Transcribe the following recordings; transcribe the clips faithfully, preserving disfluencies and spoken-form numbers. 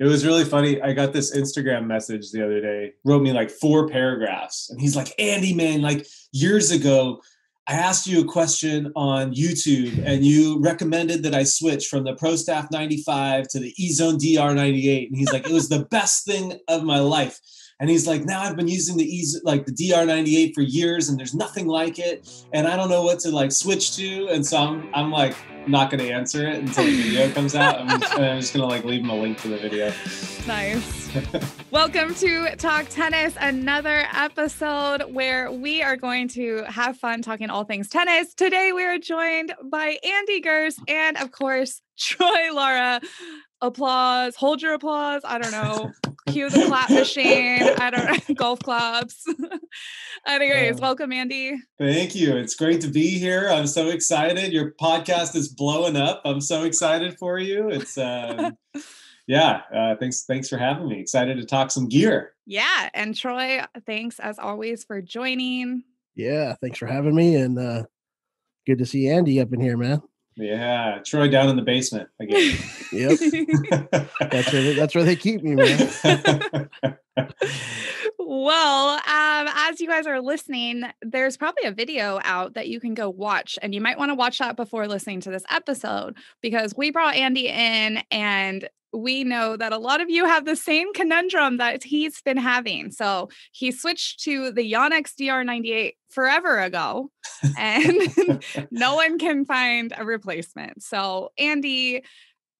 It was really funny. I got this Instagram message the other day, wrote me like four paragraphs. And he's like, Andy, man, like years ago, I asked you a question on YouTube and you recommended that I switch from the Pro Staff ninety-five to the EZONE D R ninety-eight. And he's like, it was the best thing of my life. And he's like, now I've been using the E Z, like the D R ninety-eight for years and there's nothing like it. And I don't know what to like switch to. And so I'm, I'm like, not going to answer it until the video comes out. I'm just, I'm just going to like leave him a link to the video. Nice. Welcome to Talk Tennis, another episode where we are going to have fun talking all things tennis. Today we are joined by Andy Gerst and of course, Troy Lara. Applause, hold your applause. I don't know. Cue the clap machine. I don't know. Golf clubs. Anyways, um, welcome, Andy. Thank you. It's great to be here. I'm so excited. Your podcast is blowing up. I'm so excited for you. It's um, yeah. Uh, thanks. Thanks for having me. Excited to talk some gear. Yeah. And Troy, thanks as always for joining. Yeah. Thanks for having me. And uh, good to see Andy up in here, man. Yeah, Troy down in the basement again. Yep, that's where they, that's where they keep me, man. Well, um, as you guys are listening, there's probably a video out that you can go watch, and you might want to watch that before listening to this episode because we brought Andy in, and we know that a lot of you have the same conundrum that he's been having. So he switched to the Yonex D R ninety-eight forever ago, and no one can find a replacement. So Andy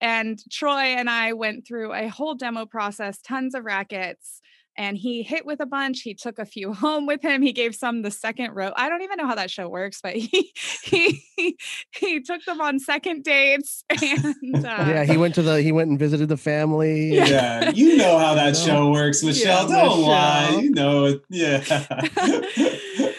and Troy and I went through a whole demo process, tons of rackets, and he hit with a bunch. He took a few home with him. He gave some the second row. I don't even know how that show works, but he he he, he took them on second dates. And uh, yeah, he went to the he went and visited the family. Yeah, yeah. You know how that so, show works, Michelle. Yeah, don't Michelle. lie. You know it. Yeah.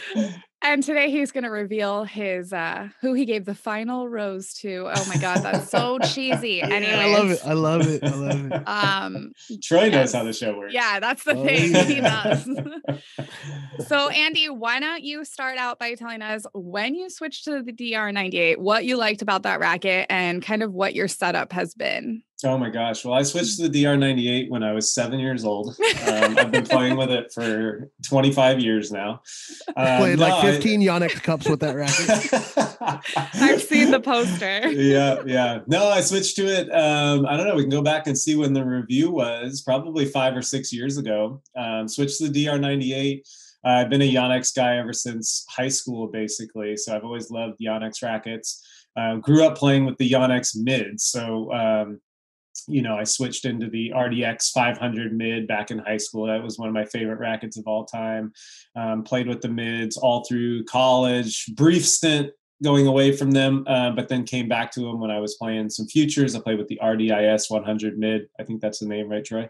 And today he's going to reveal his, uh, who he gave the final rose to. Oh my God, that's so cheesy. Anyway, I love it. I love it. I love it. Um, Troy knows how the show works. Yeah, that's the oh, thing. Yeah. He does. So Andy, why don't you start out by telling us when you switched to the D R ninety-eight, what you liked about that racket and kind of what your setup has been. Oh my gosh. Well, I switched to the D R ninety-eight when I was seven years old. Um, I've been playing with it for twenty-five years now. Um, Played no, like fifteen I... Yonex cups with that racket. I've seen the poster. Yeah. Yeah. No, I switched to it. Um, I don't know. We can go back and see when the review was, probably five or six years ago. Um, switched to the D R ninety-eight. Uh, I've been a Yonex guy ever since high school, basically. So I've always loved Yonex rackets. Uh, grew up playing with the Yonex mid. So, um, you know, I switched into the R D X five hundred mid back in high school. That was one of my favorite rackets of all time. Um, played with the mids all through college, brief stint going away from them, uh, but then came back to them when I was playing some futures. I played with the R D I S one hundred mid. I think that's the name, right, Troy?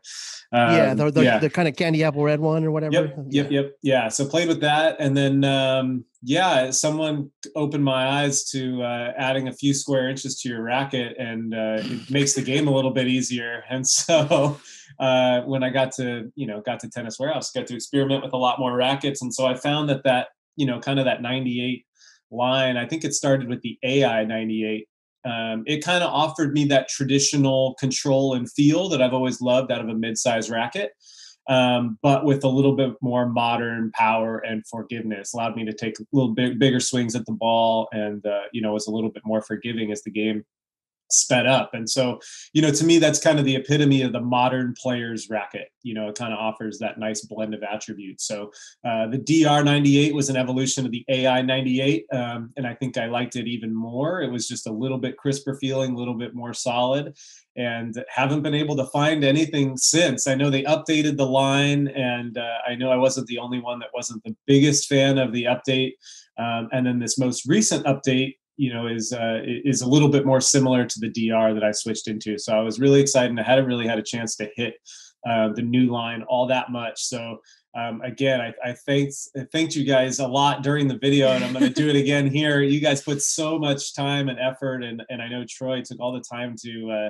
Um, yeah, the, the, yeah, the kind of candy apple red one or whatever. Yep, yep, yeah. yep. Yeah, so played with that. And then, um, yeah, someone opened my eyes to uh, adding a few square inches to your racket, and uh, it makes the game a little bit easier. And so uh, when I got to, you know, got to Tennis Warehouse, got to experiment with a lot more rackets. And so I found that that, you know, kind of that ninety-eight line, I think it started with the A I ninety-eight. Um, it kind of offered me that traditional control and feel that I've always loved out of a mid-size racket, um, but with a little bit more modern power and forgiveness. Allowed me to take a little bit bigger swings at the ball and, uh, you know, was a little bit more forgiving as the game sped up. And so, you know, to me, that's kind of the epitome of the modern player's racket. You know, it kind of offers that nice blend of attributes. So uh, the D R ninety-eight was an evolution of the A I ninety-eight. Um, and I think I liked it even more. It was just a little bit crisper feeling, a little bit more solid, and haven't been able to find anything since. I know they updated the line, and uh, I know I wasn't the only one that wasn't the biggest fan of the update. Um, and then this most recent update, you know, is uh, is a little bit more similar to the D R that I switched into. So I was really excited, and I hadn't really had a chance to hit uh, the new line all that much. So um, again, I, I thanked I thanked you guys a lot during the video, and I'm going to do it again here. You guys put so much time and effort, and and I know Troy took all the time to uh,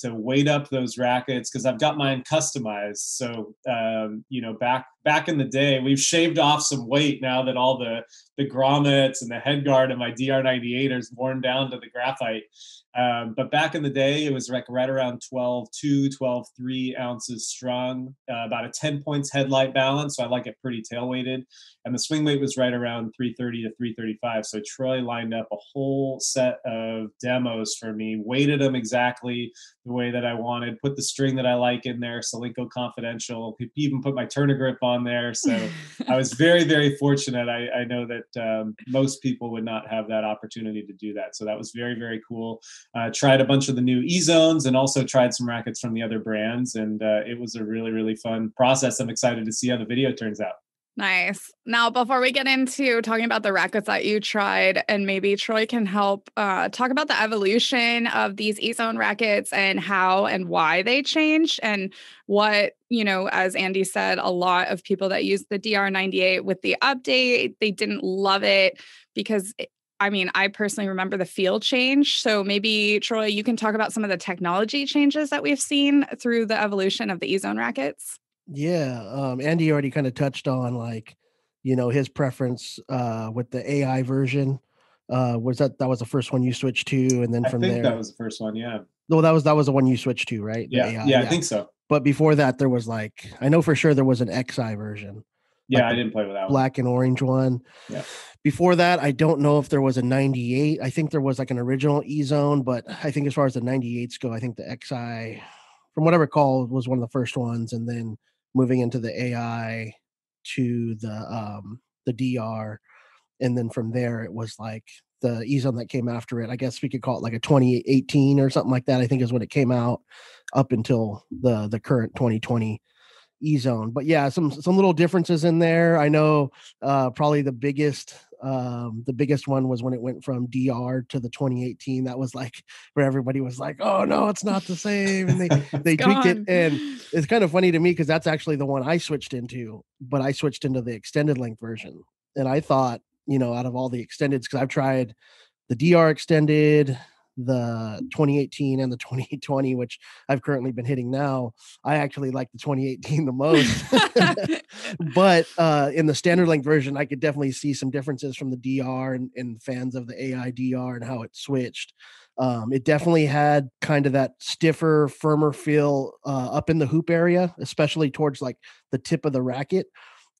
to weight up those rackets, because I've got mine customized. So, um, you know, back back in the day, we've shaved off some weight now that all the, the grommets and the head guard of my D R ninety-eight is worn down to the graphite. Um, but back in the day, it was like right around twelve point two, twelve point three ounces strong, uh, about a ten points headlight balance. So I like it pretty tail weighted. And the swing weight was right around three thirty to three thirty-five. So Troy lined up a whole set of demos for me, weighted them exactly the way that I wanted, put the string that I like in there, Solinco Confidential, even put my Turner Grip on there. So I was very, very fortunate. I, I know that um, most people would not have that opportunity to do that. So that was very, very cool. Uh, tried a bunch of the new E Zones and also tried some rackets from the other brands. And uh, it was a really, really fun process. I'm excited to see how the video turns out. Nice. Now, before we get into talking about the rackets that you tried, and maybe Troy can help uh, talk about the evolution of these E Zone rackets and how and why they changed, and what, you know, as Andy said, a lot of people that used the D R ninety-eight with the update, they didn't love it because it, I mean, I personally remember the feel change. So maybe, Troy, you can talk about some of the technology changes that we've seen through the evolution of the E Zone rackets. Yeah. Um, Andy already kind of touched on, like, you know, his preference uh, with the A I version. Uh, was that, that was the first one you switched to? And then from there, I think that was the first one. Yeah. No, that was, that was the one you switched to, right? Yeah. Yeah, yeah. I think so. But before that, there was like, I know for sure there was an X I version. Yeah. Like I didn't play with that one. Black and orange one. Yeah. Before that, I don't know if there was a ninety-eight. I think there was like an original E Zone, but I think as far as the ninety-eights go, I think the X I, from whatever call, was one of the first ones. And then moving into the A I to the um, the D R. And then from there, it was like the E Zone that came after it. I guess we could call it like a twenty eighteen or something like that, I think is when it came out, up until the the current twenty twenty E Zone. But yeah, some some little differences in there. I know uh, probably the biggest um, the biggest one was when it went from D R to the twenty eighteen. That was like where everybody was like, "Oh no, it's not the same," and they they tweaked it. And it's kind of funny to me because that's actually the one I switched into, but I switched into the extended length version. And I thought, you know, out of all the extendeds, because I've tried the D R extended, the twenty eighteen, and the twenty twenty, which I've currently been hitting now, I actually like the twenty eighteen the most. But uh, in the standard length version, I could definitely see some differences from the D R and, and fans of the A I D R and how it switched. Um, it definitely had kind of that stiffer, firmer feel uh, up in the hoop area, especially towards like the tip of the racket.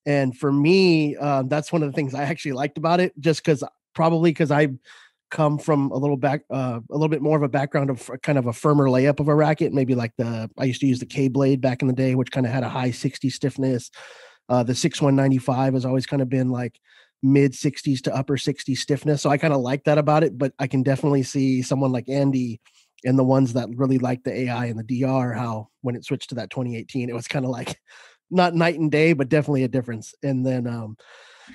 And for me, um, that's one of the things I actually liked about it, just because probably because I come from a little back, uh, a little bit more of a background of kind of a firmer layup of a racket. Maybe like the, I used to use the K blade back in the day, which kind of had a high sixty stiffness. Uh, the six one ninety-five has always kind of been like mid sixties to upper sixty stiffness. So I kind of like that about it, but I can definitely see someone like Andy and the ones that really like the A I and the D R, how when it switched to that twenty eighteen, it was kind of like, not night and day, but definitely a difference. And then um,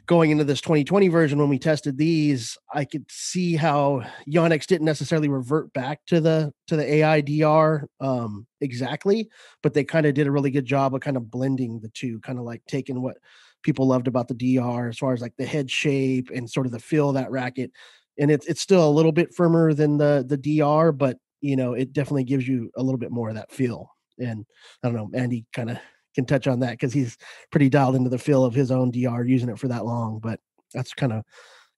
going into this twenty twenty version, when we tested these, I could see how Yonex didn't necessarily revert back to the to the A I D R um, exactly, but they kind of did a really good job of kind of blending the two, kind of like taking what people loved about the D R as far as like the head shape and sort of the feel of that racket. And it's it's still a little bit firmer than the the D R, but you know, it definitely gives you a little bit more of that feel. And I don't know, Andy kind of can touch on that because he's pretty dialed into the feel of his own D R, using it for that long. But that's kind of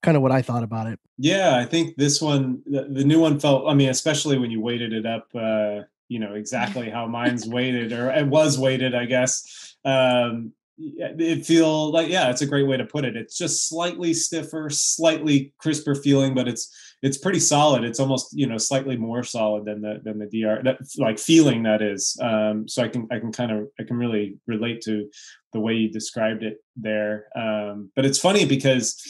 kind of what I thought about it. Yeah, I think this one, the, the new one felt, I mean, especially when you weighted it up, uh, you know, exactly how mine's weighted, or it was weighted, I guess. Um, it feel like, yeah, it's a great way to put it. It's just slightly stiffer, slightly crisper feeling, but it's it's pretty solid. It's almost, you know, slightly more solid than the than the D R, that, like, feeling that is. Um, so I can I can kind of I can really relate to the way you described it there. Um, but it's funny because,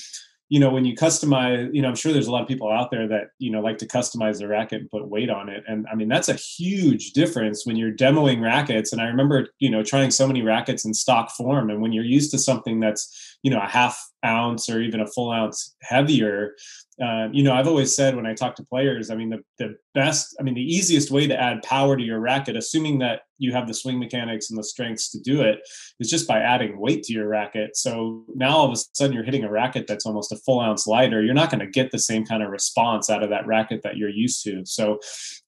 you know, when you customize, you know, I'm sure there's a lot of people out there that, you know, like to customize the racket and put weight on it. And I mean, that's a huge difference when you're demoing rackets. And I remember, you know, trying so many rackets in stock form. And when you're used to something that's, you know, a half ounce or even a full ounce heavier, uh, you know, I've always said when I talk to players, I mean, the, the best, I mean, the easiest way to add power to your racket, assuming that you have the swing mechanics and the strengths to do it, is just by adding weight to your racket. So now all of a sudden you're hitting a racket that's almost a full ounce lighter. You're not going to get the same kind of response out of that racket that you're used to. So,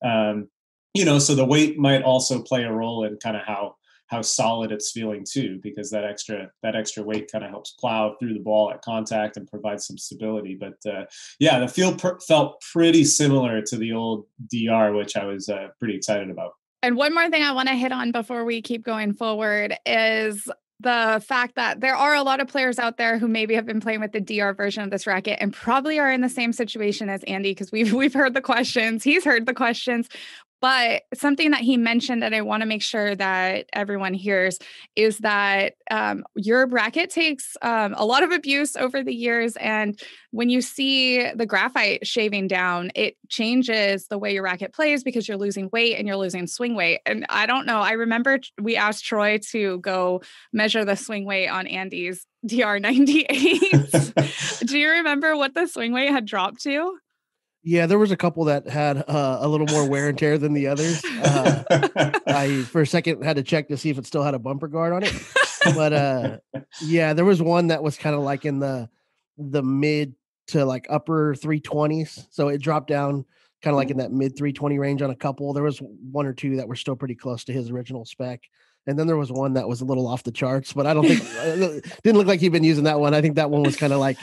um, you know, so the weight might also play a role in kind of how how solid it's feeling too, because that extra that extra weight kind of helps plow through the ball at contact and provides some stability. But uh, yeah, the feel per- felt pretty similar to the old D R, which I was uh, pretty excited about. And one more thing I want to hit on before we keep going forward is the fact that there are a lot of players out there who maybe have been playing with the D R version of this racket and probably are in the same situation as Andy, because we've, we've heard the questions, he's heard the questions, but something that he mentioned that I want to make sure that everyone hears is that um, your racket takes um, a lot of abuse over the years. And when you see the graphite shaving down, it changes the way your racket plays because you're losing weight and you're losing swing weight. And I don't know, I remember we asked Troy to go measure the swing weight on Andy's D R ninety-eight. Do you remember what the swing weight had dropped to? Yeah, there was a couple that had uh, a little more wear and tear than the others. Uh, I, for a second, had to check to see if it still had a bumper guard on it. But uh, yeah, there was one that was kind of like in the the mid to like upper three twenties. So it dropped down kind of like in that mid three twenty range on a couple. There was one or two that were still pretty close to his original spec. And then there was one that was a little off the charts, but I don't think, didn't look like he'd been using that one. I think that one was kind of like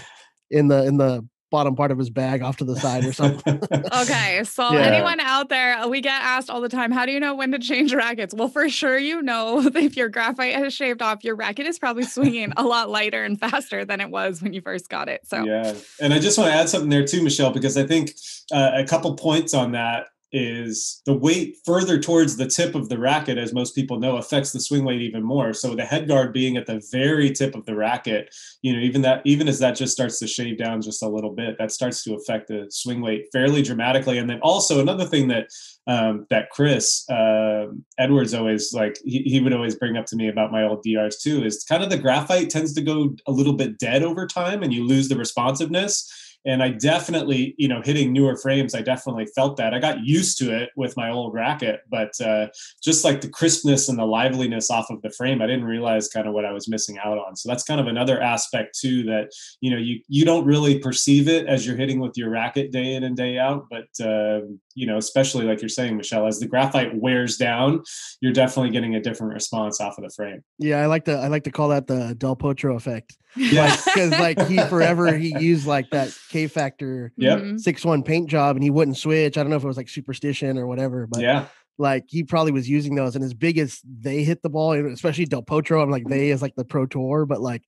in the, in the, bottom part of his bag off to the side or something. Okay. So yeah. Anyone out there, we get asked all the time, how do you know when to change rackets? Well, for sure, you know, if your graphite has shaved off, your racket is probably swinging a lot lighter and faster than it was when you first got it. So, yeah. And I just want to add something there too, Michelle, because I think uh, a couple points on that is the weight further towards the tip of the racket, as most people know, affects the swing weight even more. So the head guard being at the very tip of the racket, you know, even that, even as that just starts to shave down just a little bit, that starts to affect the swing weight fairly dramatically. And then also another thing that um, that Chris uh, Edwards always like, he, he would always bring up to me about my old D Rs too, is kind of the graphite tends to go a little bit dead over time and you lose the responsiveness. And I definitely, you know, hitting newer frames, I definitely felt that. I got used to it with my old racket, but uh, just like the crispness and the liveliness off of the frame, I didn't realize kind of what I was missing out on. So that's kind of another aspect too, that, you know, you, you don't really perceive it as you're hitting with your racket day in and day out. But, uh, you know, especially like you're saying, Michelle, as the graphite wears down, you're definitely getting a different response off of the frame. Yeah, I like to, I like to call that the Del Potro effect. Yeah, because like, like he forever, he used like that K Factor yep. six one paint job and he wouldn't switch. I don't know if it was like superstition or whatever, but yeah, like he probably was using those. And as big as they hit the ball, especially Del Potro, I'm like, they is like the Pro Tour, but like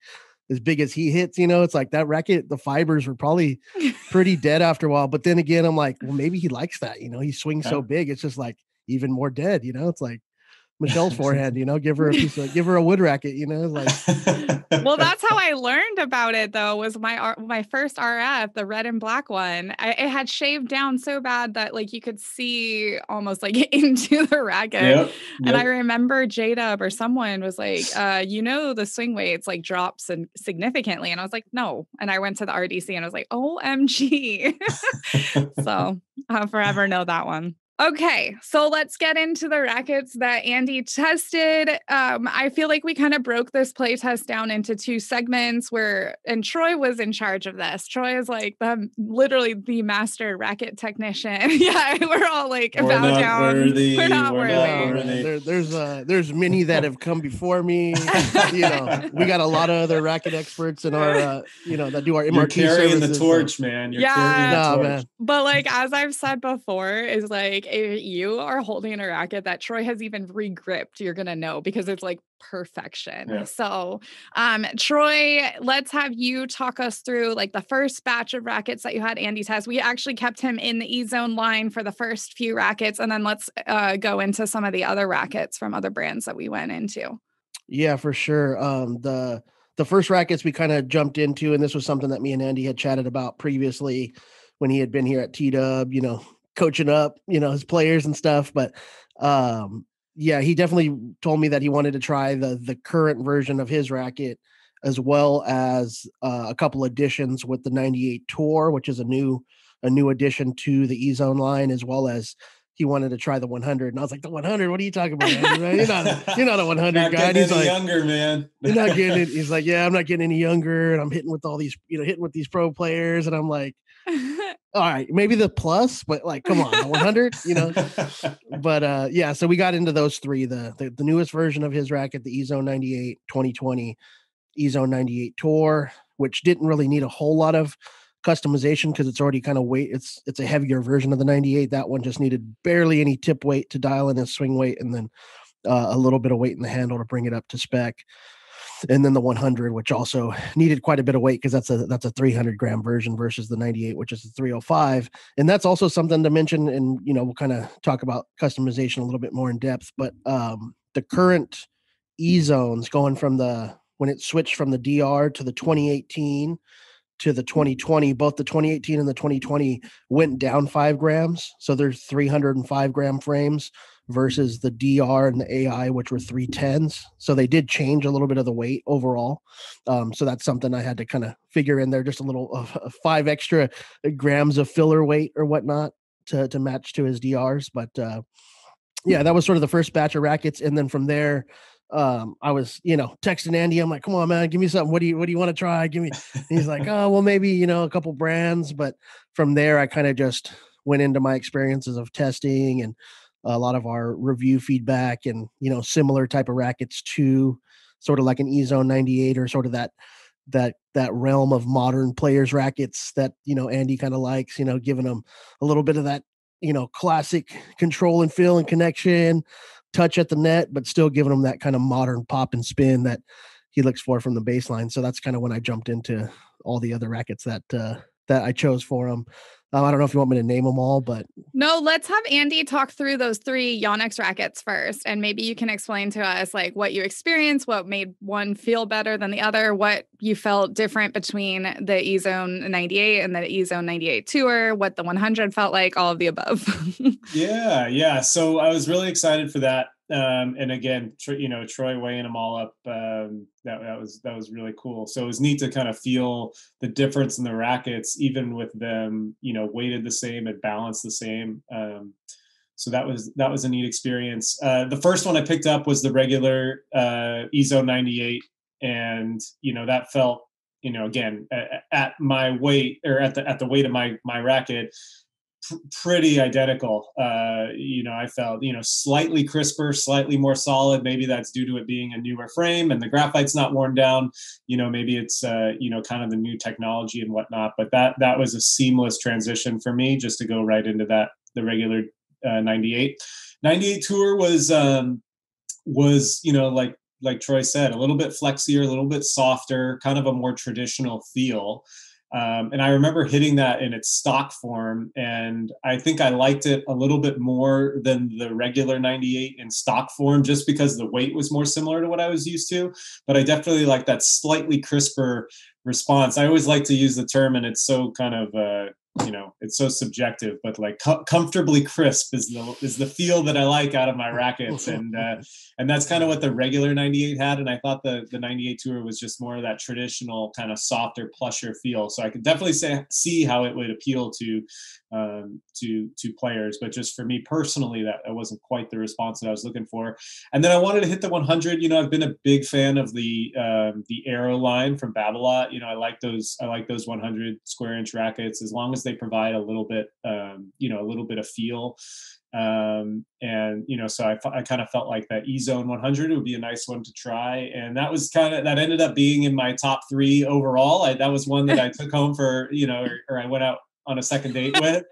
as big as he hits, you know, it's like that racket, the fibers were probably pretty dead after a while. But then again, I'm like, well, maybe he likes that, you know, he swings yeah. so big, it's just like even more dead, you know, it's like Michelle's forehand, you know, give her a piece of, give her a wood racket, you know, like. Well, that's how I learned about it though, was my, my first R F, the red and black one. I, it had shaved down so bad that like you could see almost like into the racket. Yep, yep. And I remember J-Dub or someone was like, uh, you know, the swing weights like drops and significantly. And I was like, no. And I went to the R D C and I was like, O M G. So I'll forever know that one. Okay, so let's get into the rackets that Andy tested. Um, I feel like we kind of broke this play test down into two segments where, and Troy was in charge of this. Troy is like the literally the master racket technician. Yeah, we're all like we're bow not down. Worthy. We're not we're worthy. Not worthy. There, there's uh, there's many that have come before me. You know, we got a lot of other racket experts in our, uh, you know, that do our M R T You're carrying services. The torch, man. You're yeah, carrying the no, torch. Man. But like as I've said before, is like. If you are holding a racket that Troy has even regripped, you're going to know because it's like perfection. Yeah. So, um, Troy, let's have you talk us through like the first batch of rackets that you had Andy test. We actually kept him in the E-Zone line for the first few rackets. And then let's uh, go into some of the other rackets from other brands that we went into. Yeah, for sure. Um, the, the first rackets we kind of jumped into, and this was something that me and Andy had chatted about previously when he had been here at T-Dub, you know, coaching up, you know, his players and stuff. But um, yeah, he definitely told me that he wanted to try the the current version of his racket, as well as uh, a couple additions with the ninety-eight Tour, which is a new a new addition to the E-Zone line, as well as he wanted to try the one hundred. And I was like, the one hundred? What are you talking about? You're not, you're not a one hundred not guy. He's like, younger, man. You're not getting it. He's like, yeah, I'm not getting any younger, and I'm hitting with all these, you know, hitting with these pro players, and I'm like. All right, maybe the plus, but like, come on, the one hundred, you know. But uh, yeah, so we got into those three: the the, the newest version of his racket, the EZONE ninety-eight twenty twenty, EZONE ninety-eight Tour, which didn't really need a whole lot of customization because it's already kind of weight. It's it's a heavier version of the ninety-eight. That one just needed barely any tip weight to dial in his swing weight, and then uh, a little bit of weight in the handle to bring it up to spec. And then the one hundred, which also needed quite a bit of weight because that's a that's a three hundred gram version versus the ninety-eight, which is a three oh five. And that's also something to mention. And, you know, we'll kind of talk about customization a little bit more in depth. But um, the current EZONEs going from the when it switched from the D R to the twenty eighteen to the twenty twenty, both the twenty eighteen and the twenty twenty went down five grams. So there's three hundred five gram frames versus the D R and the A I, which were three tens. So they did change a little bit of the weight overall. Um, so that's something I had to kind of figure in there, just a little uh, five extra grams of filler weight or whatnot to, to match to his D Rs. But uh, yeah, that was sort of the first batch of rackets. And then from there, um, I was, you know, texting Andy. I'm like, come on, man, give me something. What do you, what do you want to try? Give me, and he's like, oh, well, maybe, you know, a couple brands. But from there, I kind of just went into my experiences of testing and a lot of our review feedback and, you know, similar type of rackets to sort of like an EZONE ninety-eight or sort of that, that, that realm of modern players rackets that, you know, Andy kind of likes, you know, giving them a little bit of that, you know, classic control and feel and connection, touch at the net, but still giving them that kind of modern pop and spin that he looks for from the baseline. So that's kind of when I jumped into all the other rackets that, uh, that I chose for him. Um, I don't know if you want me to name them all, but no, let's have Andy talk through those three Yonex rackets first. And maybe you can explain to us like what you experienced, what made one feel better than the other, what you felt different between the EZONE ninety-eight and the EZONE ninety-eight Tour, what the one hundred felt like, all of the above. yeah. Yeah. So I was really excited for that. Um, and again, tr- you know, Troy weighing them all up, um, that, that was, that was really cool. So it was neat to kind of feel the difference in the rackets, even with them, you know, weighted the same and balanced the same. Um, so that was, that was a neat experience. Uh, the first one I picked up was the regular, uh, EZONE ninety-eight. And, you know, that felt, you know, again, at, at my weight or at the, at the weight of my, my racket, pretty identical. Uh, you know, I felt, you know, slightly crisper, slightly more solid. Maybe that's due to it being a newer frame and the graphite's not worn down. You know, maybe it's, uh, you know, kind of the new technology and whatnot, but that, that was a seamless transition for me just to go right into that. The regular, uh, ninety-eight, ninety-eight Tour was, um, was, you know, like, like Troy said, a little bit flexier, a little bit softer, kind of a more traditional feel. Um, and I remember hitting that in its stock form, and I think I liked it a little bit more than the regular ninety-eight in stock form, just because the weight was more similar to what I was used to. But I definitely like that slightly crisper response. I always like to use the term, and it's so kind of, uh, you know, it's so subjective, but like com- comfortably crisp is the is the feel that I like out of my rackets, and uh, and that's kind of what the regular ninety-eight had. And I thought the the ninety-eight Tour was just more of that traditional kind of softer, plusher feel. So I could definitely say, see how it would appeal to um, to to players, but just for me personally, that it wasn't quite the response that I was looking for. And then I wanted to hit the one hundred. You know, I've been a big fan of the um, the Aero line from Babolat. You know, I like those I like those one hundred square inch rackets as long as they provide a little bit, um, you know, a little bit of feel. Um, and, you know, so I, I kind of felt like that EZONE one hundred would be a nice one to try. And that was kind of, that ended up being in my top three overall. I, that was one that I took home for, you know, or, or I went out on a second date with.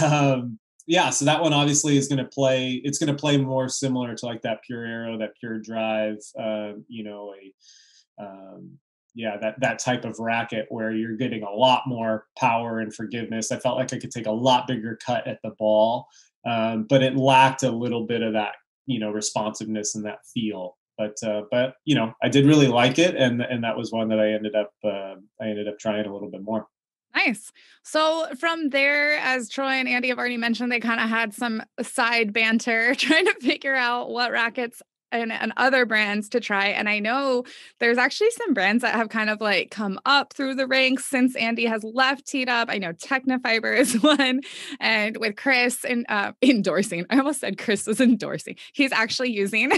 Um, yeah. So that one obviously is going to play, it's going to play more similar to like that Pure Aero, that Pure Drive, uh, you know, a, um, yeah, that, that type of racket where you're getting a lot more power and forgiveness. I felt like I could take a lot bigger cut at the ball, um, but it lacked a little bit of that, you know, responsiveness and that feel. But, uh, but you know, I did really like it. And and that was one that I ended up, uh, I ended up trying a little bit more. Nice. So from there, as Troy and Andy have already mentioned, they kind of had some side banter trying to figure out what rackets and, and other brands to try. And I know there's actually some brands that have kind of like come up through the ranks since Andy has left Teed Up. I know Tecnifibre is one, and with Chris and uh, endorsing, I almost said Chris was endorsing. He's actually using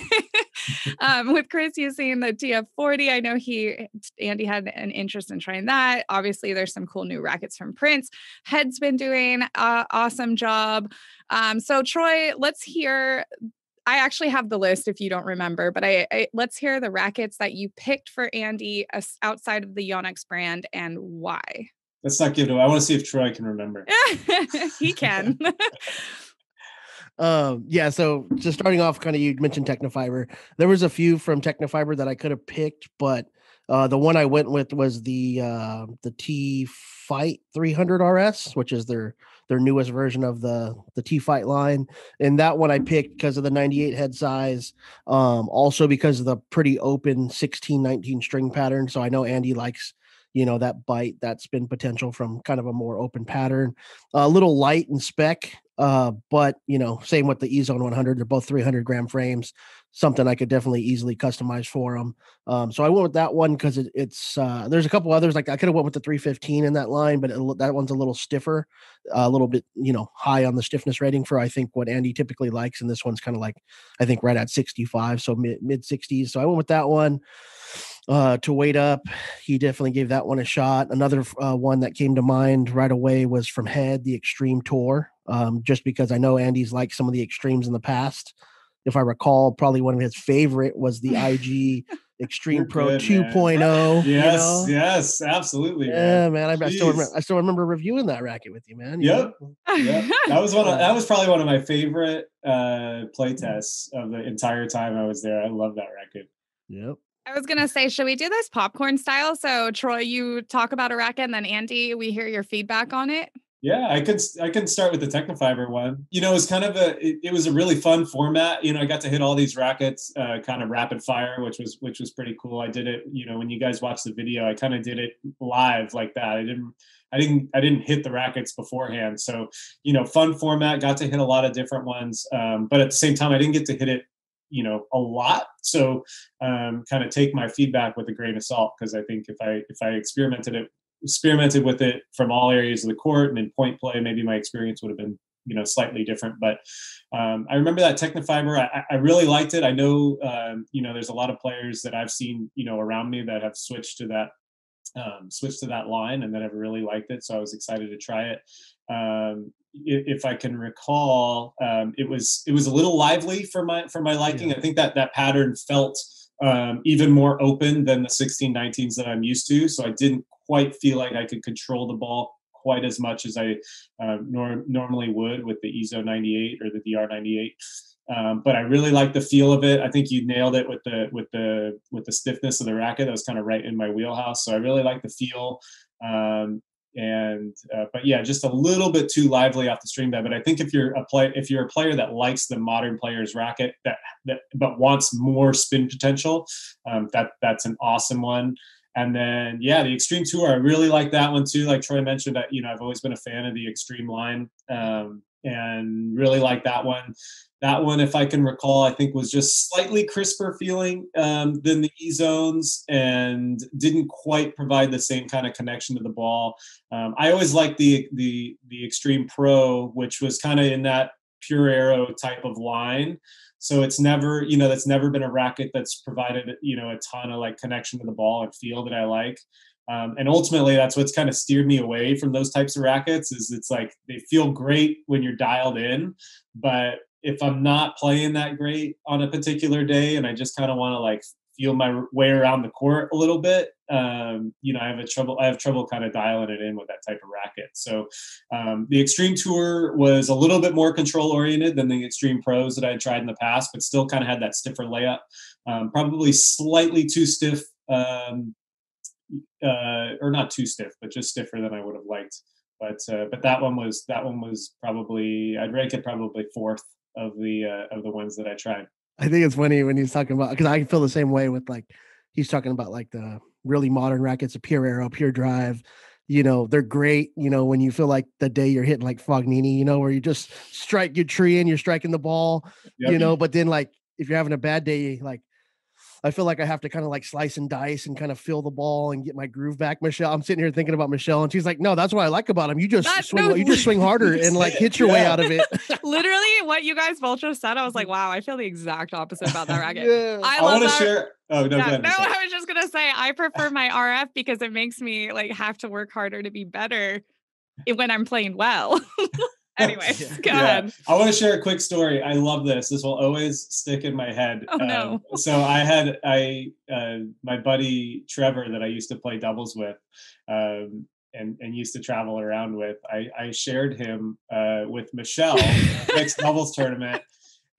um, with Chris using the T F forty. I know he, Andy had an interest in trying that. Obviously there's some cool new rackets from Prince. Head's been doing an uh, awesome job. Um, so Troy, let's hear, I actually have the list if you don't remember, but I, I let's hear the rackets that you picked for Andy uh, outside of the Yonex brand and why. Let's not give it away. I want to see if Troy can remember. He can. um, yeah. So just starting off, kind of, you mentioned Tecnifibre. There was a few from Tecnifibre that I could have picked, but uh, the one I went with was the, uh, the T-Fight three hundred R S, which is their, their newest version of the, the T-Fight line. And that one I picked because of the ninety-eight head size, um, also because of the pretty open sixteen nineteen string pattern. So I know Andy likes, you know, that bite, that spin potential from kind of a more open pattern, a little light in spec, uh, but, you know, same with the EZONE one hundred. They're both three hundred gram frames, something I could definitely easily customize for them. Um, so I went with that one because it, it's, uh, there's a couple others, like I could have went with the three fifteen in that line, but it, that one's a little stiffer, a little bit, you know, high on the stiffness rating for, I think, what Andy typically likes. And this one's kind of like, I think right at sixty-five, so mid, mid sixties. So I went with that one. Uh, to weight up, he definitely gave that one a shot. Another uh, one that came to mind right away was from Head, the Extreme Tour, um, just because I know Andy's liked some of the extremes in the past. If I recall, probably one of his favorite was the I G Extreme You're Pro two point oh. Yes, you know? Yes, absolutely. Yeah, man, man I, I, still remember, I still remember reviewing that racket with you, man. You yep. yep. That was one. Of, that was probably one of my favorite uh, play tests of the entire time I was there. I love that racket. Yep. I was going to say, should we do this popcorn style? So Troy, you talk about a racket, and then Andy, we hear your feedback on it. Yeah, I could, I could start with the Tecnifibre one. You know, it was kind of a, it, it was a really fun format. You know, I got to hit all these rackets, uh, kind of rapid fire, which was, which was pretty cool. I did it, you know, when you guys watched the video, I kind of did it live like that. I didn't, I didn't, I didn't hit the rackets beforehand. So, you know, fun format, got to hit a lot of different ones. Um, but at the same time, I didn't get to hit it, you know, a lot. So um, kind of take my feedback with a grain of salt, because I think if I if I experimented it experimented with it from all areas of the court and in point play, maybe my experience would have been, you know, slightly different. But um, I remember that Tecnifibre, I, I really liked it. I know, um, you know, there's a lot of players that I've seen, you know, around me that have switched to that um, switched to that line and that have really liked it. So I was excited to try it. Um, if I can recall, um, it was, it was a little lively for my, for my liking. Yeah. I think that that pattern felt, um, even more open than the sixteen nineteens that I'm used to. So I didn't quite feel like I could control the ball quite as much as I, uh, nor normally would with the EZONE ninety-eight or the D R ninety-eight. Um, but I really like the feel of it. I think you nailed it with the, with the, with the stiffness of the racket. That was kind of right in my wheelhouse. So I really like the feel, um, and uh, but yeah, just a little bit too lively off the string bed. But I think if you're a play, if you're a player that likes the modern player's racket that, that but wants more spin potential, um, that that's an awesome one. And then yeah, the Extreme Tour, I really like that one too. Like Troy mentioned, that, you know, I've always been a fan of the extreme line, um, and really like that one. That one, if I can recall, I think was just slightly crisper feeling um, than the EZONEs and didn't quite provide the same kind of connection to the ball. Um, I always liked the the the Extreme Pro, which was kind of in that Pure Aero type of line. So it's never, you know, that's never been a racket that's provided, you know, a ton of like connection to the ball and feel that I like. Um, and ultimately, that's what's kind of steered me away from those types of rackets. Is it's like they feel great when you're dialed in, but if I'm not playing that great on a particular day and I just kind of want to like feel my way around the court a little bit, um, you know, I have a trouble, I have trouble kind of dialing it in with that type of racket. So um, the Extreme Tour was a little bit more control oriented than the Extreme Pros that I had tried in the past, but still kind of had that stiffer layup, um, probably slightly too stiff, um, uh, or not too stiff, but just stiffer than I would have liked. But, uh, but that one was, that one was probably, I'd rank it probably fourth of the uh, of the ones that I tried. I think it's funny when he's talking about, because I feel the same way with like, he's talking about like the really modern rackets, the Pure Aero, Pure Drive, you know, they're great, you know, when you feel like the day you're hitting like Fognini, you know, where you just strike your tree and you're striking the ball, yep. You know, but then like, if you're having a bad day, like I feel like I have to kind of like slice and dice and kind of feel the ball and get my groove back. Michelle, I'm sitting here thinking about Michelle, and she's like, "No, that's what I like about him. You just that, swing, no, you just swing harder and like hit your yeah. way out of it." Literally, what you guys both just said, I was like, "Wow, I feel the exact opposite about that racket." yeah. I, I want to share. Oh no, yeah, ahead, no! I was just gonna say I prefer my R F because it makes me like have to work harder to be better when I'm playing well. Anyway, yeah. go yeah. ahead. I want to share a quick story. I love this. This will always stick in my head. Oh, um, no. So I had I uh, my buddy Trevor that I used to play doubles with um, and, and used to travel around with. I, I shared him uh, with Michelle next doubles tournament.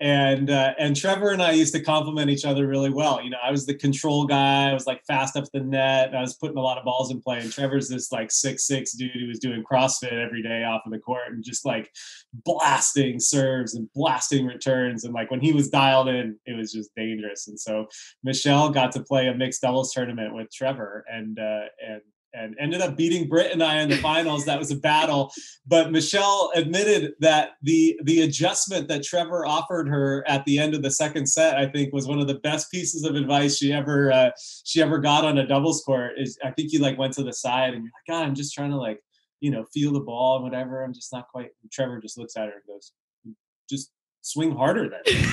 And uh, and Trevor and I used to compliment each other really well. You know, I was the control guy. I was like fast up the net. I was putting a lot of balls in play. And Trevor's this like six six dude who was doing CrossFit every day off of the court and just like blasting serves and blasting returns. And like when he was dialed in, it was just dangerous. And so Michelle got to play a mixed doubles tournament with Trevor and uh, and. and ended up beating Britt and I in the finals. That was a battle. But Michelle admitted that the the adjustment that Trevor offered her at the end of the second set, I think, was one of the best pieces of advice she ever uh, she ever got on a doubles court. Is I think you like went to the side and you're like, God, I'm just trying to like, you know, feel the ball and whatever. I'm just not quite. And Trevor just looks at her and goes, just swing harder then.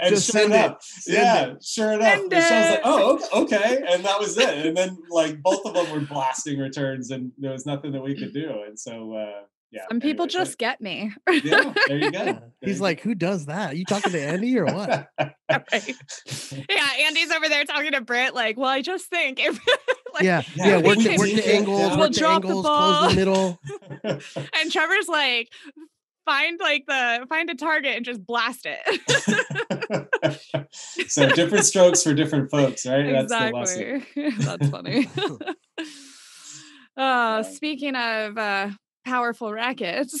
And just sure enough, it. yeah, send sure enough, Michelle's like, "Oh, okay," and that was it. And then, like, both of them were blasting returns, and there was nothing that we could do. And so, uh, yeah, some people anyway, just there. get me. Yeah, there you go. There He's you like, go. "Who does that? Are you talking to Andy or what?" Right. Yeah, Andy's over there talking to Britt, like, "Well, I just think." If like, yeah, yeah, yeah work the, work the angles, yeah. work we'll the drop angles, the ball. Close the middle. And Trevor's like. Find like the find a target and just blast it. So different strokes for different folks, right? Exactly. That's the lesson. That's funny. uh, speaking of uh, powerful rackets,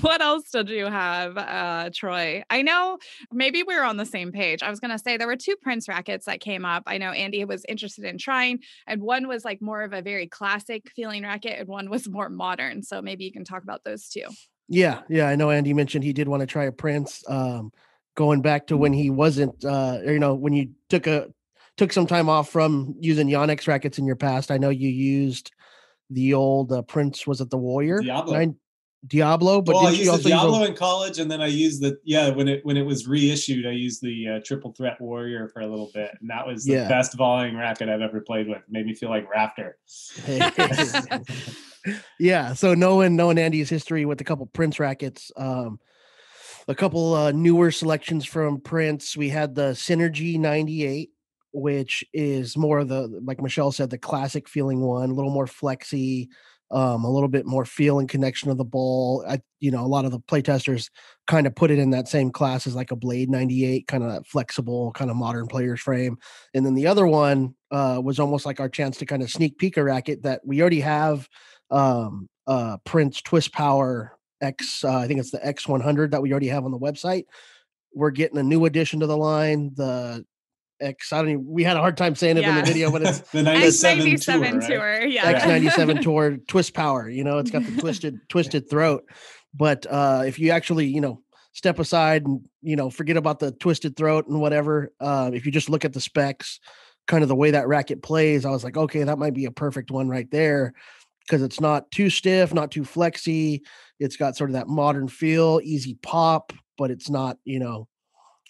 what else did you have, uh, Troy? I know maybe we were on the same page. I was gonna say there were two Prince rackets that came up. I know Andy was interested in trying, and one was like more of a very classic feeling racket, and one was more modern. So maybe you can talk about those two. Yeah, yeah. I know Andy mentioned he did want to try a Prince, um, going back to when he wasn't, uh, you know, when you took a took some time off from using Yonex rackets in your past. I know you used the old uh, Prince, was it the Warrior? Diablo. Nine, Diablo, but well, did I used you also the Diablo use a... in college, and then I used the yeah when it when it was reissued, I used the uh, Triple Threat Warrior for a little bit, and that was the yeah. best volleying racket I've ever played with. It made me feel like Rafter. Yeah, so knowing knowing Andy's history with a couple Prince rackets, um, a couple uh, newer selections from Prince, we had the Synergy ninety-eight. Which is more of the, like Michelle said, the classic feeling one, a little more flexy, um, a little bit more feel and connection of the ball. I, you know, a lot of the playtesters kind of put it in that same class as like a Blade ninety-eight, kind of that flexible, kind of modern player's frame. And then the other one uh, was almost like our chance to kind of sneak peek a racket that we already have, um, uh, Prince Twist Power X, uh, I think it's the X one hundred that we already have on the website. We're getting a new addition to the line, the X, I don't even, we had a hard time saying it yeah. in the video, but it's the ninety-seven, ninety-seven tour, tour right? yeah. X ninety-seven Tour Twist Power, you know, it's got the twisted, twisted throat. But uh, if you actually, you know, step aside and, you know, forget about the twisted throat and whatever, uh, if you just look at the specs, kind of the way that racket plays, I was like, okay, that might be a perfect one right there. Cause it's not too stiff, not too flexy. It's got sort of that modern feel, easy pop, but it's not, you know,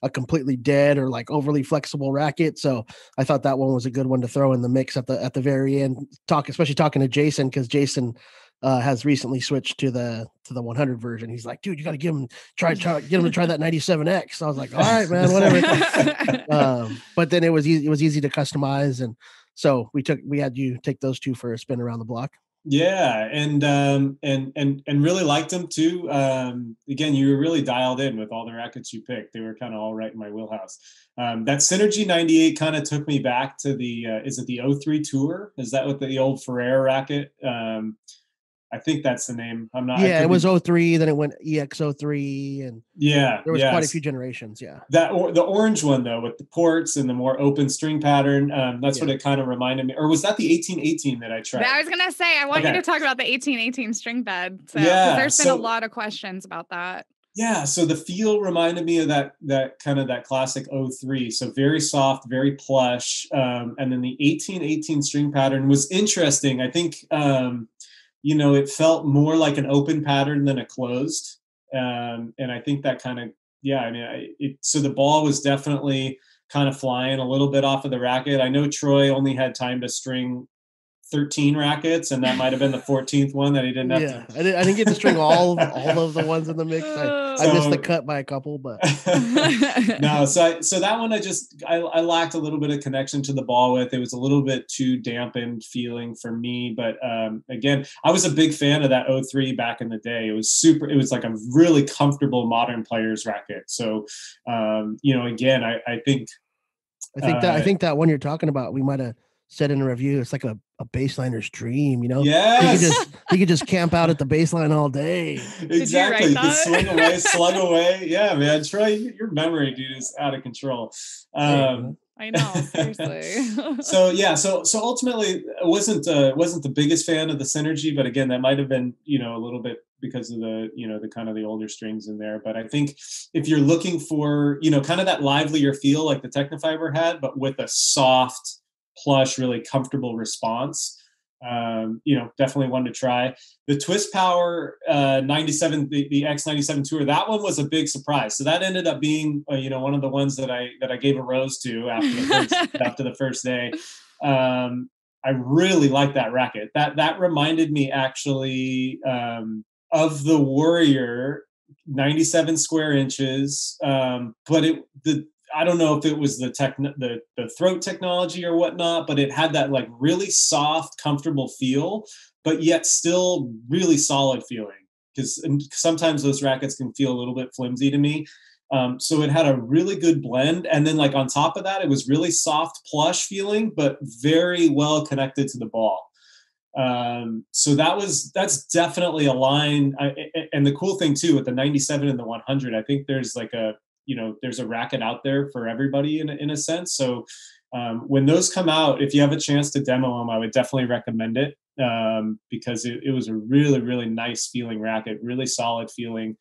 a completely dead or like overly flexible racket. So I thought that one was a good one to throw in the mix at the, at the very end, talk, especially talking to Jason. Cause Jason uh, has recently switched to the, to the one hundred version. He's like, dude, you got to give him, try, try, get him to try that ninety-seven X. I was like, all right, man, whatever. um, but then it was easy. It was easy to customize. And so we took, we had you take those two for a spin around the block. Yeah. And, um, and, and, and really liked them too. Um, again, you were really dialed in with all the rackets you picked. They were kind of all right in my wheelhouse. Um, that Synergy ninety-eight kind of took me back to the, uh, is it the oh three Tour? Is that what the, the old Ferrer racket? Um, I think that's the name. I'm not. Yeah, it was oh three. Then it went E X oh three, and yeah, there was yes. quite a few generations. Yeah, that or, the orange one though, with the ports and the more open string pattern. Um, that's yeah. what it kind of reminded me. Or was that the eighteen eighteen that I tried? I was gonna say I want okay. you to talk about the eighteen eighteen string bed. So yeah, there's been so, a lot of questions about that. Yeah, so the feel reminded me of that that kind of that classic oh three. So very soft, very plush. Um, and then the eighteen eighteen string pattern was interesting. I think, um, you know, it felt more like an open pattern than a closed. Um, and I think that kind of, yeah, I mean, I, it, so the ball was definitely kind of flying a little bit off of the racket. I know Troy only had time to string thirteen rackets, and that might have been the fourteenth one that he didn't have. Yeah, to. I, didn't, I didn't get to string all of, all of the ones in the mix. I, so, I missed the cut by a couple, but no. So, I, so that one I just I, I lacked a little bit of connection to the ball with. It was a little bit too dampened feeling for me. But um, again, I was a big fan of that oh three back in the day. It was super. It was like a really comfortable modern player's racket. So, um, you know, again, I, I think I think that uh, I think that one you're talking about, we might have said in a review. It's like a a baseliner's dream, you know? Yeah. He could just he could just camp out at the baseline all day. Exactly. You could swing away, slug away. Yeah, man. Troy, your memory, dude, is out of control. Um I know, seriously. so yeah, so so ultimately I wasn't uh wasn't the biggest fan of the Synergy, but again, that might have been, you know, a little bit because of the, you know, the kind of the older strings in there. But I think if you're looking for, you know, kind of that livelier feel like the Tecnifibre had, but with a soft, plush, really comfortable response. Um, you know, definitely one to try. The Twist Power uh, ninety-seven, the, the X ninety-seven Tour, that one was a big surprise. So that ended up being, uh, you know, one of the ones that I that I gave a rose to after the first, after the first day. Um, I really liked that racket. That that reminded me actually um, of the Warrior ninety-seven square inches, um, but it the I don't know if it was the tech, the, the throat technology or whatnot, but it had that like really soft, comfortable feel, but yet still really solid feeling. Because sometimes those rackets can feel a little bit flimsy to me. Um, so it had a really good blend. And then like on top of that, it was really soft, plush feeling, but very well connected to the ball. Um, so that was, that's definitely a line. I, and the cool thing too, with the ninety-seven and the one hundred, I think there's like a, you know, there's a racket out there for everybody in, in a sense. So um, when those come out, if you have a chance to demo them, I would definitely recommend it um, because it, it was a really, really nice feeling racket, really solid feeling,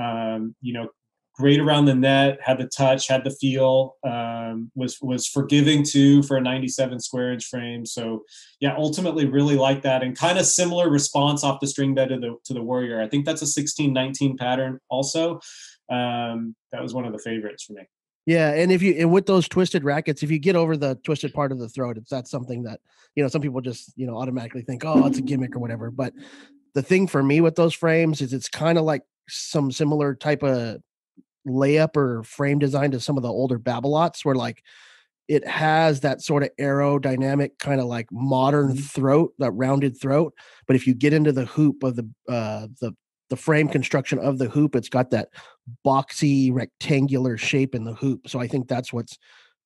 um, you know, great around the net, had the touch, had the feel, um, was, was forgiving too for a ninety-seven square inch frame. So yeah, ultimately really like that and kind of similar response off the string bed to the, to the Warrior. I think that's a sixteen nineteen pattern also. Um, that was one of the favorites for me. Yeah. And if you, and with those twisted rackets, if you get over the twisted part of the throat, it's that's something that, you know, some people just, you know, automatically think, oh, it's a gimmick or whatever. But the thing for me with those frames is it's kind of like some similar type of layup or frame design to some of the older Babolots where like, it has that sort of aerodynamic kind of like modern throat, that rounded throat. But if you get into the hoop of the, uh, the, the frame construction of the hoop, it's got that boxy rectangular shape in the hoop. So I think that's what's,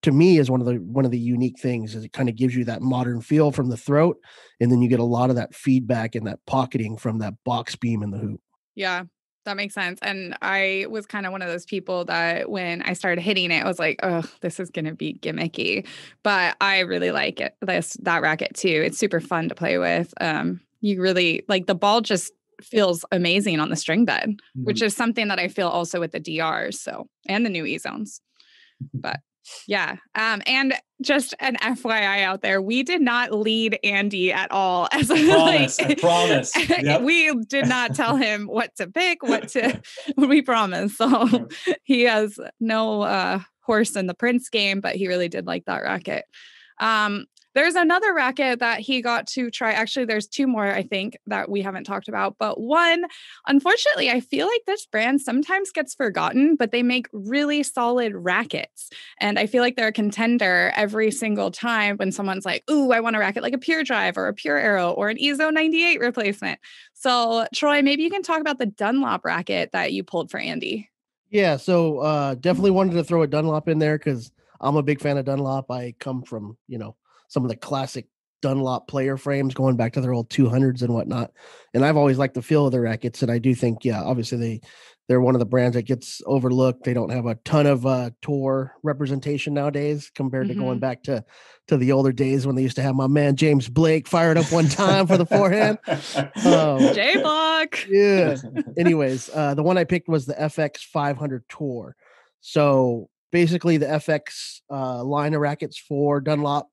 to me, is one of the one of the unique things is it kind of gives you that modern feel from the throat, and then you get a lot of that feedback and that pocketing from that box beam in the hoop. Yeah, that makes sense. And I was kind of one of those people that when I started hitting it, I was like, oh, this is going to be gimmicky. But I really like it, this that racket too. It's super fun to play with. Um, you really, like the ball just feels amazing on the string bed, mm-hmm. which is something that I feel also with the D Rs. So, and the new E Zones, but yeah. Um, and just an F Y I out there, we did not lead Andy at all. As I promise, like, I promise. Yep. We did not tell him what to pick, what to, we promise. So yeah. He has no, uh, horse in the Prince game, but he really did like that racket. Um, There's another racket that he got to try. Actually, there's two more, I think, that we haven't talked about. But one, unfortunately, I feel like this brand sometimes gets forgotten, but they make really solid rackets. And I feel like they're a contender every single time when someone's like, ooh, I want a racket like a Pure Drive or a Pure Aero or an E ZONE ninety-eight replacement. So, Troy, maybe you can talk about the Dunlop racket that you pulled for Andy. Yeah, so uh, definitely wanted to throw a Dunlop in there because I'm a big fan of Dunlop. I come from, you know, some of the classic Dunlop player frames going back to their old two hundreds and whatnot. And I've always liked the feel of the rackets. And I do think, yeah, obviously they, They're one of the brands that gets overlooked. They don't have a ton of uh, tour representation nowadays compared mm-hmm. to going back to, to the older days when they used to have my man James Blake fired up one time for the forehand. Um, J-Block. Yeah. Anyways, uh, the one I picked was the F X five hundred Tour. So basically the F X uh, line of rackets for Dunlop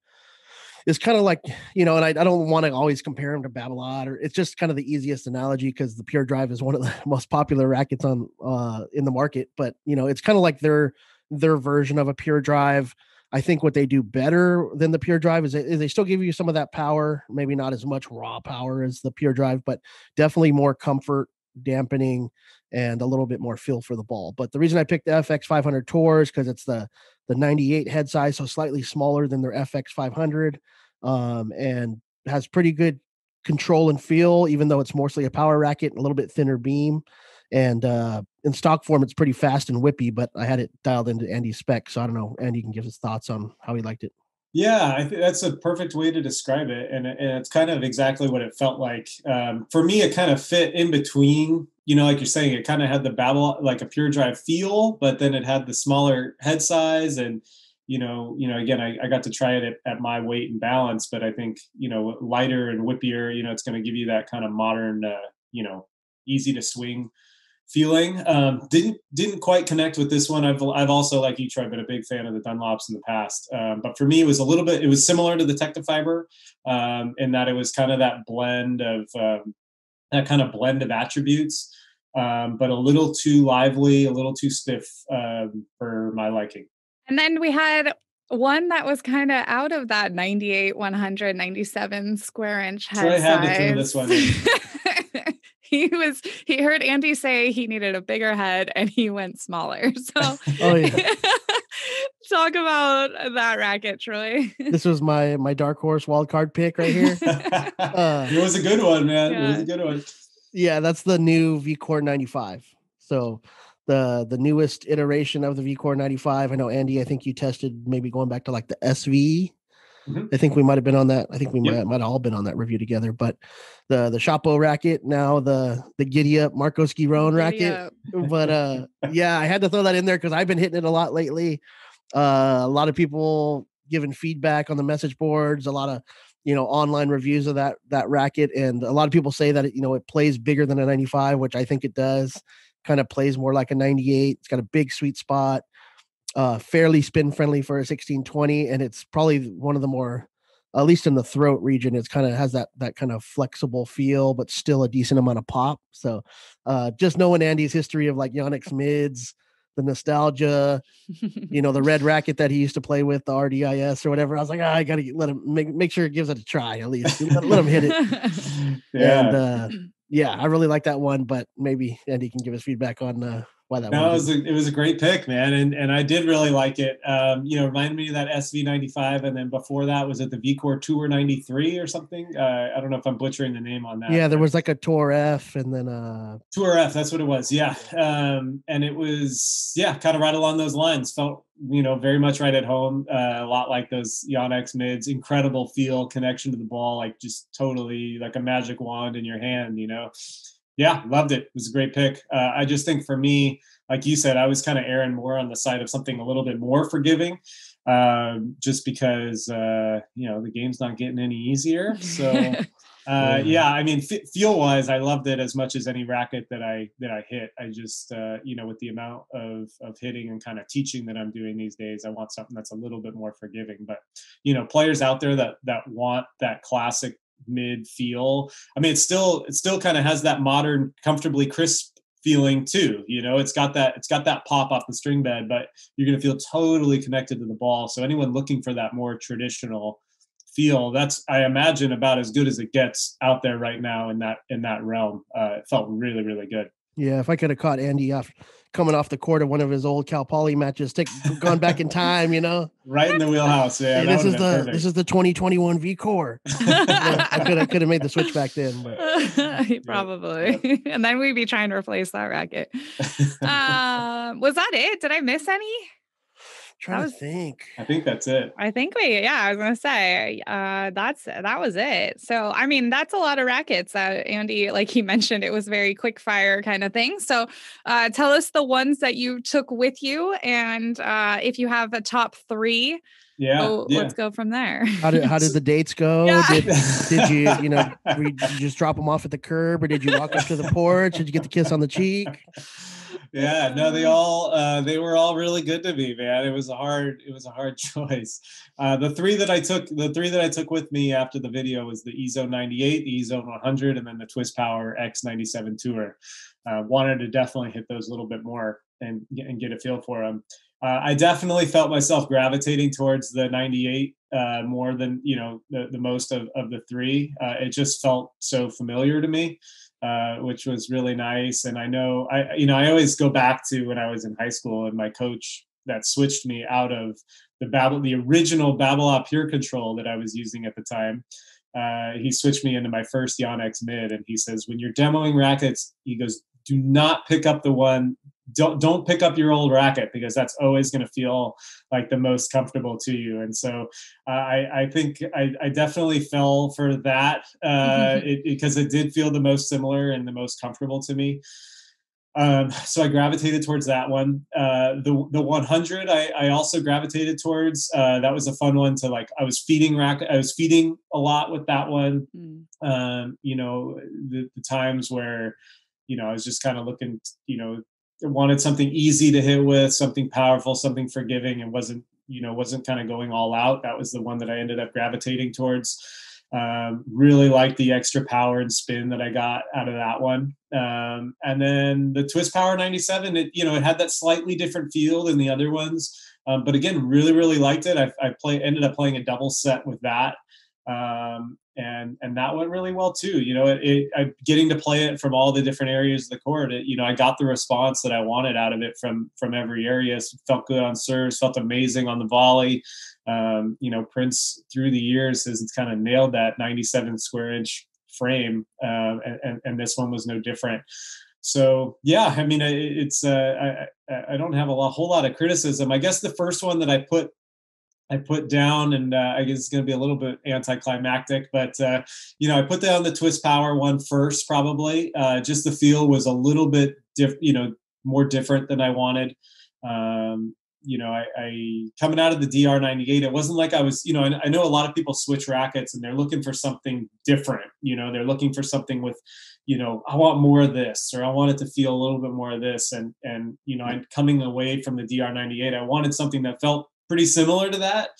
is kind of like, you know, and I, I don't want to always compare them to Babolat, or it's just kind of the easiest analogy because the Pure Drive is one of the most popular rackets on uh, in the market. But, you know, it's kind of like their their version of a Pure Drive. I think what they do better than the Pure Drive is they, is they still give you some of that power, maybe not as much raw power as the Pure Drive, but definitely more comfort, dampening, and a little bit more feel for the ball. But the reason I picked the F X five hundred Tour is because it's the the ninety-eight head size, so slightly smaller than their F X five hundred, um, and has pretty good control and feel, even though it's mostly a power racket and a little bit thinner beam. And uh, in stock form, it's pretty fast and whippy, but I had it dialed into Andy's spec, so I don't know. Andy can give his thoughts on how he liked it. Yeah, I think that's a perfect way to describe it. And, and it's kind of exactly what it felt like. Um, for me, it kind of fit in between, you know, like you're saying, it kind of had the Babolat, like a Pure Drive feel, but then it had the smaller head size. And, you know, you know, again, I, I got to try it at, at my weight and balance, but I think, you know, lighter and whippier, you know, it's going to give you that kind of modern, uh, you know, easy to swing feeling. Um, didn't didn't quite connect with this one. I've I've also, like you, Troy, been a big fan of the Dunlops in the past. Um, but for me, it was a little bit. It was similar to the Tecnifibre, um, in that it was kind of that blend of um, that kind of blend of attributes, um, but a little too lively, a little too stiff um, for my liking. And then we had one that was kind of out of that ninety-eight, one hundred, ninety-seven square inch head size. So I had to throw this one in. He was, he heard Andy say he needed a bigger head and he went smaller. So oh, yeah. Talk about that racket, Troy. This was my, my dark horse wild card pick right here. Uh, it was a good one, man. Yeah. It was a good one. Yeah. That's the new V-Core ninety-five. So the, the newest iteration of the V-Core ninety-five. I know, Andy, I think you tested maybe going back to like the S V. Mm-hmm. I think we might have been on that. I think we yep. might might have all been on that review together. But the the Chapo racket, now the the Giddy Up Marcos Giron racket. But uh, yeah, I had to throw that in there because I've been hitting it a lot lately. Uh, a lot of people giving feedback on the message boards. A lot of you know online reviews of that that racket, and a lot of people say that it, you know it plays bigger than a ninety-five, which I think it does. Kind of plays more like a ninety-eight. It's got a big sweet spot. Uh, fairly spin friendly for a sixteen twenty, and it's probably one of the more, at least in the throat region, it's kind of has that that kind of flexible feel, but still a decent amount of pop. So, uh, just knowing Andy's history of like Yonex mids, the nostalgia, you know, the red racket that he used to play with, the R D I S or whatever, I was like, ah, I gotta let him make make sure he gives it a try at least, let, let him hit it. Yeah, and, uh, yeah, I really like that one, but maybe Andy can give us feedback on. Uh, That no, it was, a, it was a great pick, man. And and I did really like it. Um, you know, reminded me of that S V ninety-five. And then before that, was it the V-Core Tour ninety-three or something? Uh, I don't know if I'm butchering the name on that. Yeah, there was like a Tour F and then a... Tour F, that's what it was. Yeah. Um, and it was, yeah, kind of right along those lines. Felt, you know, very much right at home. Uh, a lot like those Yonex mids. Incredible feel, connection to the ball. Like just totally like a magic wand in your hand, you know. Yeah, loved it. It was a great pick. Uh, I just think for me, like you said, I was kind of erring more on the side of something a little bit more forgiving, um, just because, uh, you know, the game's not getting any easier. So, uh, yeah, I mean, f- feel-wise, I loved it as much as any racket that I that I hit. I just, uh, you know, with the amount of, of hitting and kind of teaching that I'm doing these days, I want something that's a little bit more forgiving. But, you know, players out there that that want that classic mid feel. I mean, it's still, it still kind of has that modern, comfortably crisp feeling too. You know, it's got that, it's got that pop off the string bed, but you're going to feel totally connected to the ball. So anyone looking for that more traditional feel, that's, I imagine, about as good as it gets out there right now in that, in that realm. Uh, it felt really, really good. Yeah. If I could have caught Andy off coming off the court of one of his old Cal Poly matches, take gone back in time, you know, right in the wheelhouse. Yeah. Hey, this is the, perfect. This is the twenty twenty-one V-Core. I could have, could have made the switch back then, but probably. Yeah. And then we'd be trying to replace that racket. Um, was that it? Did I miss any? trying was, to think. I think that's it. I think we, yeah, I was going to say, uh, that's, that was it. So, I mean, that's a lot of rackets. Uh, Andy, like he mentioned, it was very quick fire kind of thing. So uh, tell us the ones that you took with you. And uh, if you have a top three, yeah, so yeah, let's go from there. How did, how did the dates go? Yeah. Did, did you, you know, did you just drop them off at the curb, or did you walk up to the porch? Did you get the kiss on the cheek? Yeah, no, they all, uh, they were all really good to me, man. It was a hard, it was a hard choice. Uh, the three that I took, the three that I took with me after the video was the EZONE ninety-eight, the EZONE one hundred, and then the Twist Power X ninety-seven Tour. Uh, wanted to definitely hit those a little bit more and, and get a feel for them. Uh, I definitely felt myself gravitating towards the ninety-eight uh, more than, you know, the, the most of, of the three. Uh, it just felt so familiar to me. Uh, which was really nice. And I know, I, you know, I always go back to when I was in high school and my coach that switched me out of the Babolat, the original Babolat Pure Control that I was using at the time. Uh, he switched me into my first Yonex mid, and he says, when you're demoing rackets, he goes, do not pick up the one, don't, don't pick up your old racket, because that's always going to feel like the most comfortable to you. And so uh, I, I think I, I definitely fell for that uh, because it, it did feel the most similar and the most comfortable to me. Um, so I gravitated towards that one. Uh, the, the one hundred, I, I also gravitated towards, uh, that was a fun one to like, I was feeding rack, I was feeding a lot with that one. Mm. Um, you know, the, the times where, you know, I was just kind of looking, you know, wanted something easy to hit with, something powerful, something forgiving, and wasn't, you know, wasn't kind of going all out. That was the one that I ended up gravitating towards. Um, really liked the extra power and spin that I got out of that one. Um, and then the Twist Power ninety-seven, it, you know, it had that slightly different feel than the other ones. Um, but again, really, really liked it. I, I play, ended up playing a double set with that. Um, and, and that went really well too. You know, it, it, I, getting to play it from all the different areas of the court, it, you know, I got the response that I wanted out of it from, from every area. So felt good on serves, felt amazing on the volley. Um, you know, Prince through the years has kind of nailed that ninety-seven square inch frame. Um, and, and, and this one was no different. So, yeah, I mean, it, it's, uh, I, I don't have a lot, whole lot of criticism. I guess the first one that I put I put down, and uh, I guess it's going to be a little bit anticlimactic, but, uh, you know, I put down the Twist Power one first, probably. Uh, just the feel was a little bit, diff- you know, more different than I wanted. Um, you know, I, I coming out of the D R ninety-eight, it wasn't like I was, you know, I, I know a lot of people switch rackets and they're looking for something different. You know, they're looking for something with, you know, I want more of this, or I want it to feel a little bit more of this. And, and you know, I'm coming away from the D R ninety-eight, I wanted something that felt pretty similar to that.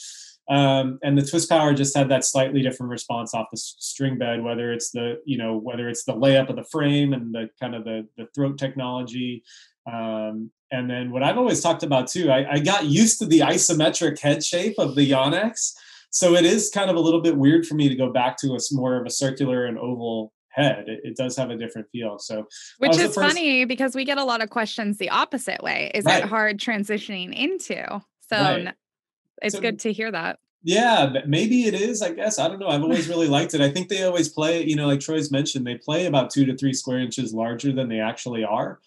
Um, and the Twist Power just had that slightly different response off the s- string bed, whether it's the, you know, whether it's the layup of the frame and the kind of the, the throat technology. Um, and then what I've always talked about too, I, I got used to the isometric head shape of the Yonex. So it is kind of a little bit weird for me to go back to a more of a circular and oval head. It, it does have a different feel. So, which is funny because we get a lot of questions the opposite way. Is right. It hard transitioning into? So right. It's so good to hear that. Yeah, but maybe it is, I guess. I don't know. I've always really liked it. I think they always play, you know, like Troy's mentioned, they play about two to three square inches larger than they actually are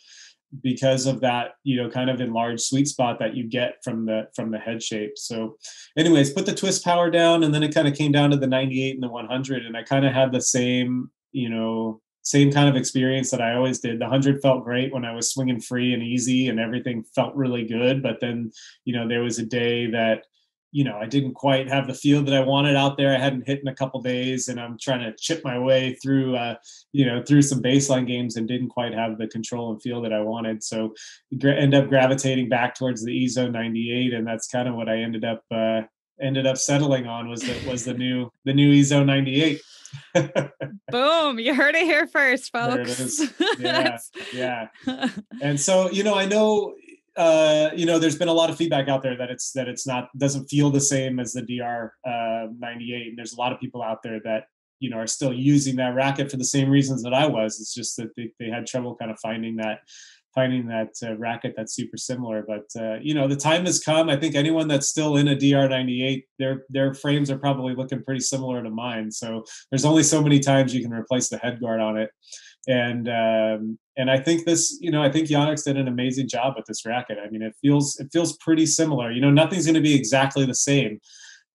because of that, you know, kind of enlarged sweet spot that you get from the from the head shape. So anyways, put the Twist Power down, and then it kind of came down to the ninety-eight and the one hundred. And I kind of had the same, you know, same kind of experience that I always did. The one hundred felt great when I was swinging free and easy and everything felt really good. But then, you know, there was a day that, you know, I didn't quite have the feel that I wanted out there. I hadn't hit in a couple days and I'm trying to chip my way through, uh, you know, through some baseline games and didn't quite have the control and feel that I wanted. So gra- end up gravitating back towards the EZONE ninety-eight. And that's kind of what I ended up, uh, ended up settling on was the, was the new, the new EZONE ninety-eight. Boom, you heard it here first, folks. Yeah, yeah. And so, you know, I know uh you know there's been a lot of feedback out there that it's that it's not doesn't feel the same as the D R ninety-eight, and there's a lot of people out there that, you know, are still using that racket for the same reasons that I was. It's just that they, they had trouble kind of finding that finding that uh, racket that's super similar. But, uh, you know, the time has come. I think anyone that's still in a D R ninety-eight, their their frames are probably looking pretty similar to mine. So there's only so many times you can replace the head guard on it. And um, and I think this, you know, I think Yonex did an amazing job with this racket. I mean, it feels it feels pretty similar. You know, nothing's going to be exactly the same.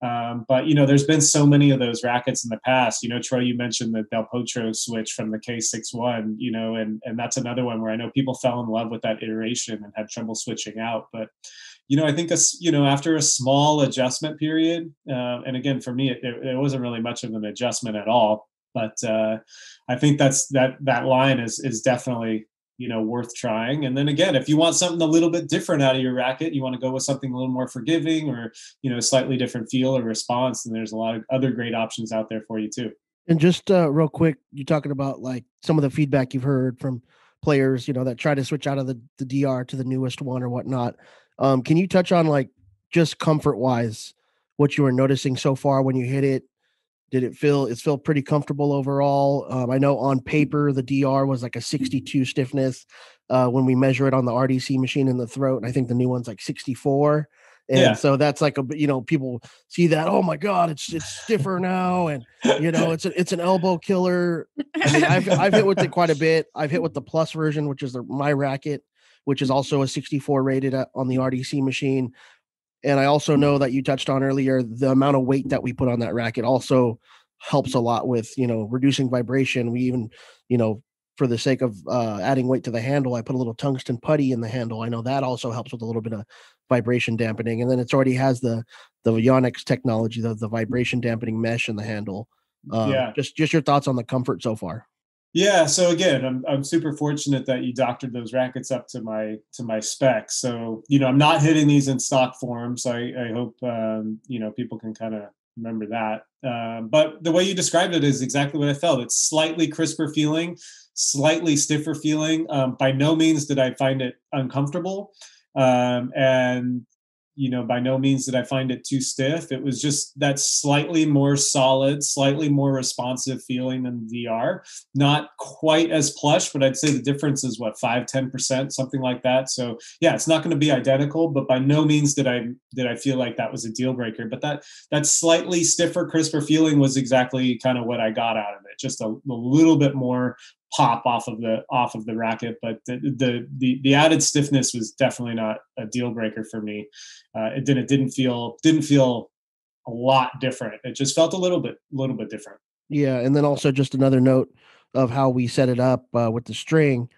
Um, but, you know, there's been so many of those rackets in the past. You know, Troy, you mentioned the Del Potro switch from the K sixty-one, you know, and, and that's another one where I know people fell in love with that iteration and had trouble switching out. But, you know, I think, a, you know, after a small adjustment period, uh, and again, for me, it, it wasn't really much of an adjustment at all. But uh, I think that's that that line is is definitely, you know, worth trying. And then again, if you want something a little bit different out of your racket, you want to go with something a little more forgiving or, you know, slightly different feel or response. And there's a lot of other great options out there for you too. And just uh, real quick, you're talking about like some of the feedback you've heard from players, you know, that try to switch out of the, the D R to the newest one or whatnot. Um, can you touch on like just comfort wise, what you were noticing so far when you hit it? Did it feel, it's felt pretty comfortable overall? Um, I know on paper, the D R was like a sixty-two stiffness uh, when we measure it on the R D C machine in the throat. And I think the new one's like sixty-four. And yeah. So that's like, a you know, people see that, oh my God, it's it's stiffer now. And, you know, it's a, it's an elbow killer. I mean, I've, I've hit with it quite a bit. I've hit with the plus version, which is the, my racket, which is also a sixty-four rated on the R D C machine. And I also know that you touched on earlier, the amount of weight that we put on that racket also helps a lot with, you know, reducing vibration. We even, you know, for the sake of uh, adding weight to the handle, I put a little tungsten putty in the handle. I know that also helps with a little bit of vibration dampening. And then it's already has the, the Yonex technology, the, the vibration dampening mesh in the handle. Um, yeah. Just, just your thoughts on the comfort so far. Yeah. So again, I'm I'm super fortunate that you doctored those rackets up to my to my specs. So, you know, I'm not hitting these in stock form. So I, I hope, um, you know, people can kind of remember that. Um, but the way you described it is exactly what I felt. It's slightly crisper feeling, slightly stiffer feeling. Um, by no means did I find it uncomfortable. Um, and, you know, by no means did I find it too stiff. It was just that slightly more solid, slightly more responsive feeling than the D R. Not quite as plush, but I'd say the difference is what, five, ten percent, something like that. So yeah, it's not going to be identical, but by no means did I did I feel like that was a deal breaker. But that that slightly stiffer, crisper feeling was exactly kind of what I got out of it. Just a, a little bit more pop off of the off of the racket, but the the the, the added stiffness was definitely not a deal breaker for me. Uh, it didn't it didn't feel didn't feel a lot different. It just felt a little bit little bit different. Yeah, and then also just another note of how we set it up uh, with the string.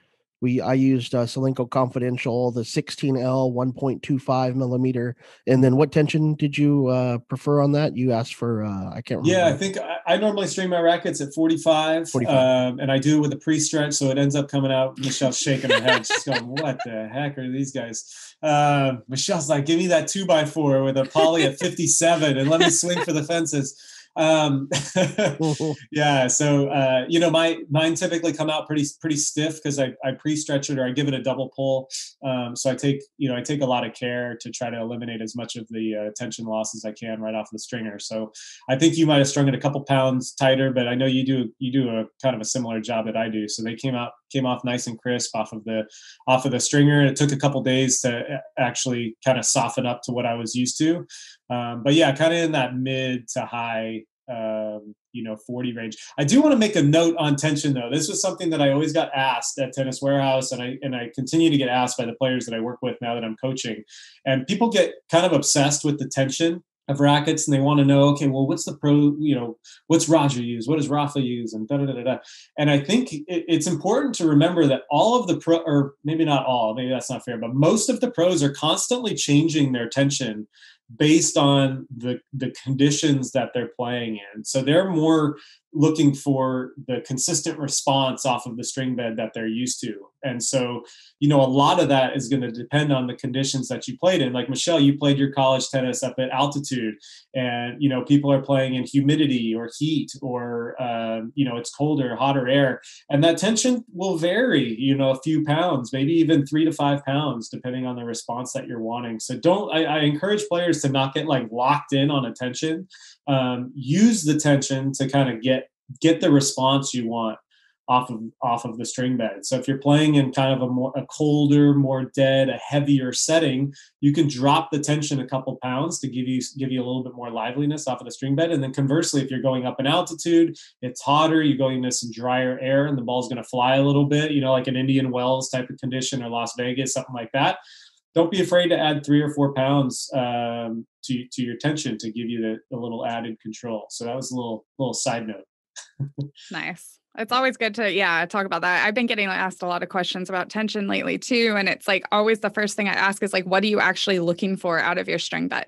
We I used uh, Solinco Confidential, the sixteen L one point two five millimeter. And then what tension did you uh, prefer on that? You asked for uh, I can't remember. Yeah, I think. I, I normally string my rackets at forty-five, forty-five. Um, and I do it with a pre-stretch, so it ends up coming out. Michelle's shaking her head. She's going, what the heck are these guys? Uh, Michelle's like, give me that two by four with a poly at fifty-seven and let me swing for the fences. Um, yeah. So, uh, you know, my, mine typically come out pretty, pretty stiff cause I, I pre-stretch it or I give it a double pull. Um, so I take, you know, I take a lot of care to try to eliminate as much of the uh, tension loss as I can right off the stringer. So I think you might've strung it a couple pounds tighter, but I know you do, you do a kind of a similar job that I do. So they came out, came off nice and crisp off of the, off of the stringer. And it took a couple days to actually kind of soften up to what I was used to. Um, but yeah, kind of in that mid to high, um, you know, forty range. I do want to make a note on tension though. This was something that I always got asked at Tennis Warehouse and I, and I continue to get asked by the players that I work with now that I'm coaching, and people get kind of obsessed with the tension of rackets and they want to know, okay, well, what's the pro, you know, what's Roger use? What does Rafa use? And da da da da. And I think it, it's important to remember that all of the pro, or maybe not all, maybe that's not fair, but most of the pros are constantly changing their tension based on the the conditions that they're playing in. So they're more looking for the consistent response off of the string bed that they're used to. And so, you know, a lot of that is going to depend on the conditions that you played in. Like Michelle, you played your college tennis up at altitude and, you know, people are playing in humidity or heat or, um, you know, it's colder, hotter air. And that tension will vary, you know, a few pounds, maybe even three to five pounds, depending on the response that you're wanting. So don't, I, I encourage players to not get like locked in on a tension. Um, use the tension to kind of get, get the response you want off of off of the string bed. So if you're playing in kind of a more a colder, more dead, a heavier setting, you can drop the tension a couple pounds to give you give you a little bit more liveliness off of the string bed. And then conversely, if you're going up in altitude, it's hotter, you're going into some drier air, and the ball's going to fly a little bit, you know, like an Indian Wells type of condition or Las Vegas, something like that. Don't be afraid to add three or four pounds um, to to your tension to give you the, the little added control. So that was a little little side note. Nice. It's always good to, yeah, talk about that. I've been getting asked a lot of questions about tension lately too. And it's like always the first thing I ask is like, what are you actually looking for out of your string bed?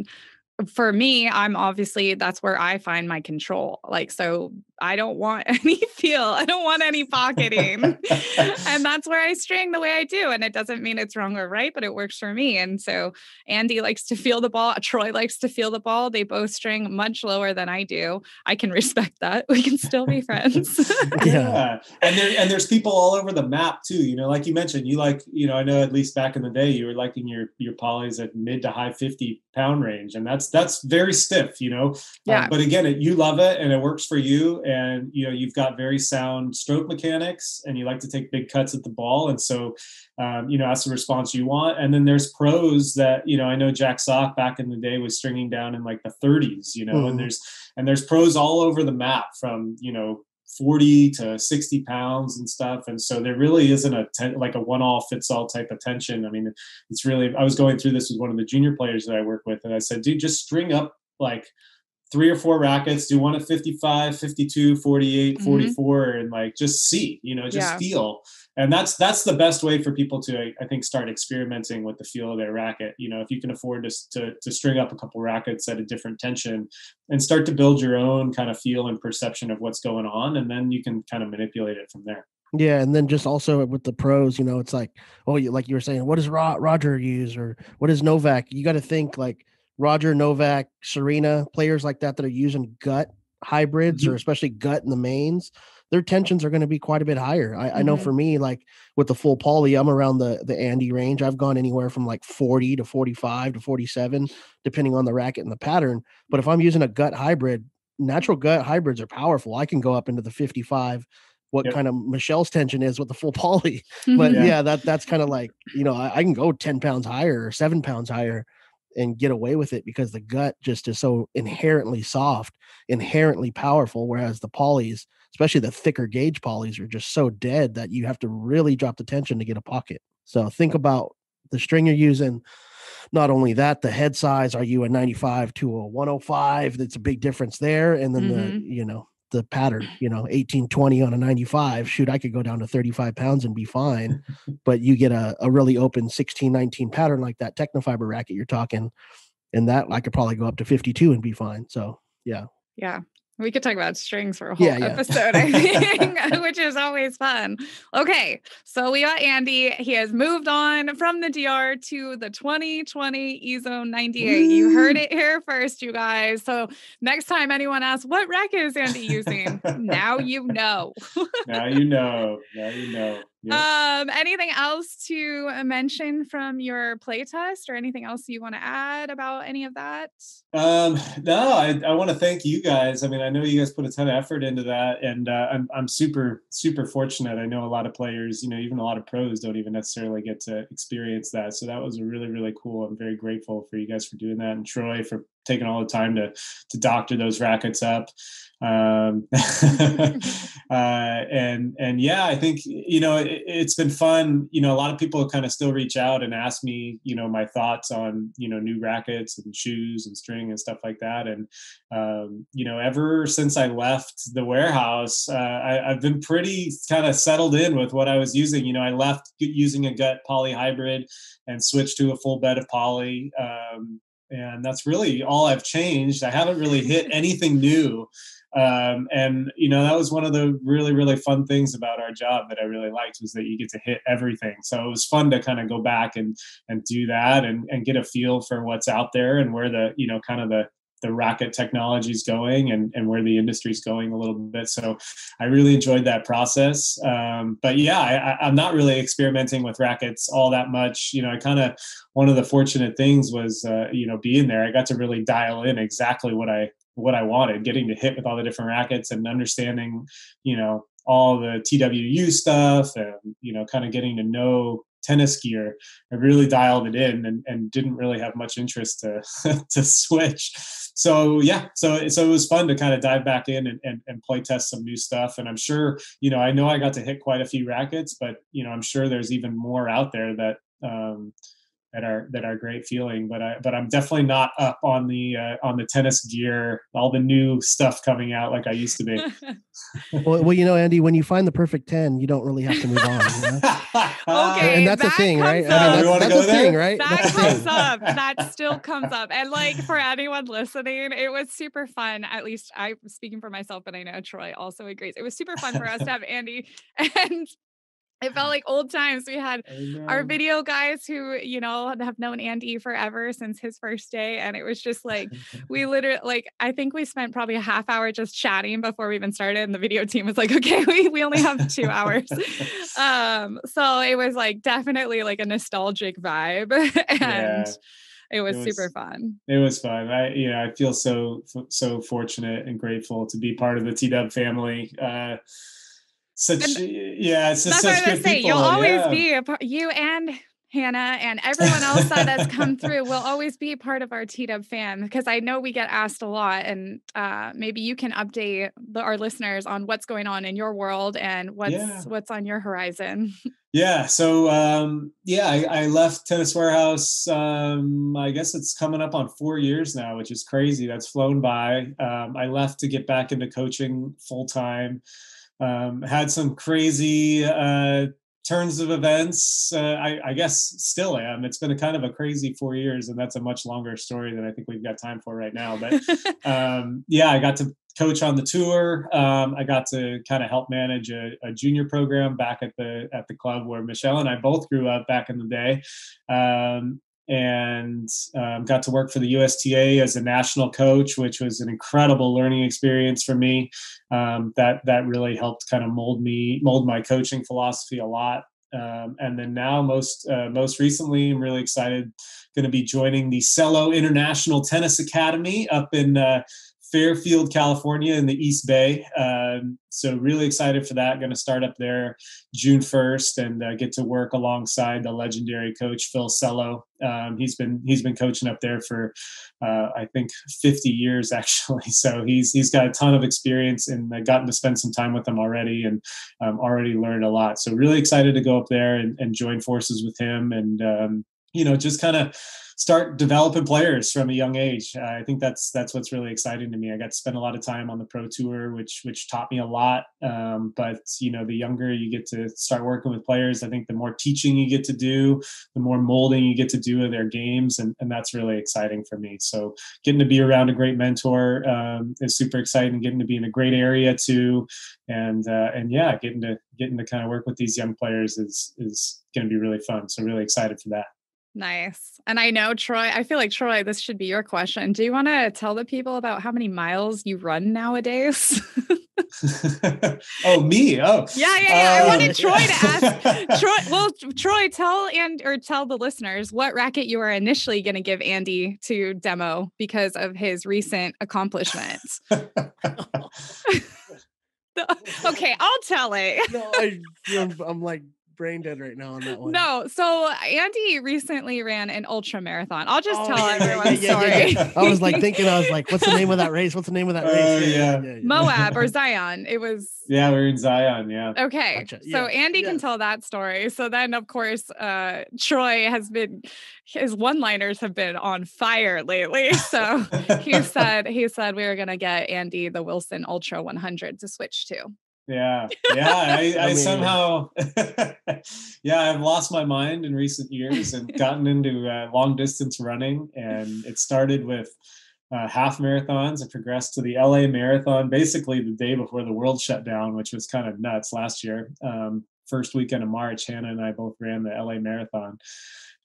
For me, I'm obviously, that's where I find my control. Like, so I don't want any feel. I don't want any pocketing. And that's where I string the way I do. And it doesn't mean it's wrong or right, but it works for me. And so Andy likes to feel the ball. Troy likes to feel the ball. They both string much lower than I do. I can respect that. We can still be friends. Yeah. And there, and there's people all over the map too. You know, like you mentioned, you like, you know, I know at least back in the day, you were liking your, your polys at mid to high fifty pound range. And that's, that's very stiff, you know, yeah. um, but again, it, you love it and it works for you. And, you know, you've got very sound stroke mechanics and you like to take big cuts at the ball. And so, um, you know, that's the response you want. And then there's pros that, you know, I know Jack Sock back in the day was stringing down in like the thirties, you know, mm-hmm. and there's, and there's pros all over the map from, you know, forty to sixty pounds and stuff. And so there really isn't a ten, like a one-all fits all type of tension. I mean, it's really, I was going through this with one of the junior players that I work with. And I said, dude, just string up like three or four rackets, do one at fifty-five, fifty-two, forty-eight, mm-hmm. forty-four, and like, just see, you know, just yeah. feel. And that's, that's the best way for people to, I, I think, start experimenting with the feel of their racket. You know, if you can afford to, to, to string up a couple rackets at a different tension and start to build your own kind of feel and perception of what's going on. And then you can kind of manipulate it from there. Yeah. And then just also with the pros, you know, it's like, oh, you, like you were saying, what does Ro- Roger use or what is Novak? You got to think like, Roger, Novak, Serena, players like that that are using gut hybrids mm-hmm. or especially gut in the mains, their tensions are going to be quite a bit higher. I, mm-hmm. I know for me, like with the full poly, I'm around the, the Andy range. I've gone anywhere from like forty to forty-five to forty-seven, depending on the racket and the pattern. But if I'm using a gut hybrid, natural gut hybrids are powerful. I can go up into the fifty-five, what yep. kind of Michelle's tension is with the full poly. Mm-hmm. But yeah. yeah, that that's kind of like, you know, I, I can go ten pounds higher or seven pounds higher and get away with it because the gut just is so inherently soft, inherently powerful. Whereas the polys, especially the thicker gauge polys, are just so dead that you have to really drop the tension to get a pocket. So think about the string you're using. Not only that, the head size, are you a ninety-five to a one oh five? That's a big difference there. And then mm-hmm. the, you know, the pattern, you know, eighteen twenty on a ninety-five, shoot, I could go down to thirty-five pounds and be fine. But you get a, a really open sixteen nineteen pattern like that Tecnifibre racket you're talking, and that I could probably go up to fifty-two and be fine. So yeah. Yeah. We could talk about strings for a whole yeah, yeah. episode, I think, which is always fun. Okay. So we got Andy. He has moved on from the D R to the twenty twenty EZONE ninety-eight. Woo! You heard it here first, you guys. So next time anyone asks, what racket is Andy using? Now you know. Now you know. Now you know. Yep. Um, anything else to mention from your playtest or anything else you want to add about any of that? Um, no, I, I want to thank you guys. I mean, I know you guys put a ton of effort into that, and uh, I'm, I'm super, super fortunate. I know a lot of players, you know, even a lot of pros don't even necessarily get to experience that. So that was really, really cool. I'm very grateful for you guys for doing that, and Troy for taking all the time to, to doctor those rackets up. Um, uh, and, and yeah, I think, you know, it, it's been fun. You know, a lot of people kind of still reach out and ask me, you know, my thoughts on, you know, new rackets and shoes and string and stuff like that. And, um, you know, ever since I left the warehouse, uh, I, I've been pretty kind of settled in with what I was using. You know, I left using a gut poly hybrid and switched to a full bed of poly, um, and that's really all I've changed. I haven't really hit anything new. Um, and, you know, that was one of the really, really fun things about our job that I really liked, was that you get to hit everything. So it was fun to kind of go back and, and do that and, and get a feel for what's out there and where the, you know, kind of the, the racket technology is going and, and where the industry is going a little bit. So I really enjoyed that process. Um, but yeah, I, I'm not really experimenting with rackets all that much. You know, I kind of, one of the fortunate things was, uh, you know, being there, I got to really dial in exactly what I, what I wanted, getting to hit with all the different rackets and understanding, you know, all the T W U stuff and, you know, kind of getting to know tennis gear, I really dialed it in and, and didn't really have much interest to to switch. So yeah, so so it was fun to kind of dive back in and, and, and play test some new stuff. And I'm sure, you know, I know I got to hit quite a few rackets, but you know, I'm sure there's even more out there that um, that are that are great feeling. But I but I'm definitely not up on the uh, on the tennis gear, all the new stuff coming out like I used to be. well, well, you know, Andy, when you find the perfect ten, you don't really have to move on. You know? Okay, and that's that a thing, right? I mean, that's, that's a thing, right? That that's comes thing. up. That still comes up. And like for anyone listening, it was super fun. At least I'm speaking for myself, but I know Troy also agrees. It was super fun for us to have Andy, and it felt like old times. We had our video guys who, you know, have known Andy forever since his first day. And it was just like, we literally, like, I think we spent probably a half hour just chatting before we even started. And the video team was like, okay, we, we only have two hours. um, so it was like definitely like a nostalgic vibe. and yeah. It was, it was super fun. It was fun. I, you know, I feel so, so fortunate and grateful to be part of the T-Dub family. Uh, Such and yeah, it's just such good say, people. You'll always yeah. be a part. You and Hannah and everyone else that has come through will always be a part of our T-Dub fam, because I know we get asked a lot, and uh, maybe you can update the, our listeners on what's going on in your world and what's yeah. what's on your horizon. Yeah. So, um, yeah, I, I left Tennis Warehouse. Um, I guess it's coming up on four years now, which is crazy. That's flown by. Um, I left to get back into coaching full time. Um, had some crazy uh, turns of events. Uh, I, I guess still am. It's been a kind of a crazy four years, and that's a much longer story than I think we've got time for right now. But um, yeah, I got to coach on the tour. Um, I got to kind of help manage a, a junior program back at the at the club where Michelle and I both grew up back in the day. Um, and um, got to work for the U S T A as a national coach, which was an incredible learning experience for me. Um, that that really helped kind of mold me, mold my coaching philosophy a lot. Um, and then now, most uh, most recently, I'm really excited, going to be joining the Cello International Tennis Academy up in uh, Fairfield, California, in the East Bay. Um, so really excited for that. Going to start up there June first and uh, get to work alongside the legendary coach, Phil Cello. Um, he's been, he's been coaching up there for, uh, I think fifty years actually. So he's, he's got a ton of experience, and I've gotten to spend some time with him already, and um, already learned a lot. So really excited to go up there and, and join forces with him, and, um, you know, just kind of start developing players from a young age. Uh, I think that's that's what's really exciting to me. I got to spend a lot of time on the pro tour, which which taught me a lot. Um, but you know, the younger you get to start working with players, I think the more teaching you get to do, the more molding you get to do of their games, and, and that's really exciting for me. So getting to be around a great mentor um, is super exciting. Getting to be in a great area too, and uh, and yeah, getting to getting to kind of work with these young players is is going to be really fun. So really excited for that. Nice. And I know, Troy, I feel like, Troy, this should be your question. Do you want to tell the people about how many miles you run nowadays? oh, me? Oh, yeah, yeah, yeah. Um, I wanted Troy yeah. to ask. Troy, well, Troy, tell and or tell the listeners what racket you are initially going to give Andy to demo because of his recent accomplishments. Okay, I'll tell it. no, I, I'm, I'm like. brain dead right now on that one. No, so Andy recently ran an ultra marathon. I'll just oh, tell yeah, everyone. Yeah, sorry. Yeah, yeah. I was like thinking, I was like, what's the name of that race? What's the name of that race? Uh, yeah, yeah. Yeah, yeah. Moab or Zion. It was. Yeah, we were in Zion. Yeah. Okay. Gotcha. Yeah. So Andy yeah. can tell that story. So then, of course, uh, Troy has been, his one-liners have been on fire lately. So he said, he said we were going to get Andy the Wilson Ultra one hundred to switch to. Yeah. Yeah. I, I, I mean, somehow, yeah, I've lost my mind in recent years and gotten into uh, long distance running. And it started with uh, half marathons and progressed to the L A Marathon, basically the day before the world shut down, which was kind of nuts last year. Um, first weekend of March, Hannah and I both ran the L A Marathon.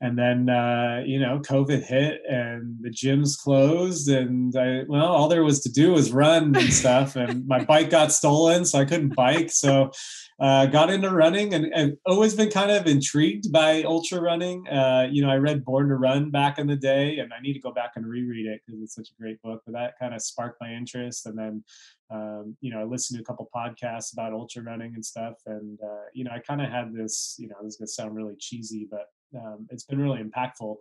And then, uh, you know, COVID hit and the gyms closed, and I, well, all there was to do was run and stuff. And my bike got stolen, so I couldn't bike. So I uh, got into running, and I've always been kind of intrigued by ultra running. Uh, you know, I read Born to Run back in the day, and I need to go back and reread it because it's such a great book, but that kind of sparked my interest. And then, um, you know, I listened to a couple podcasts about ultra running and stuff. And, uh, you know, I kind of had this, you know, this is going to sound really cheesy, but Um, it's been really impactful.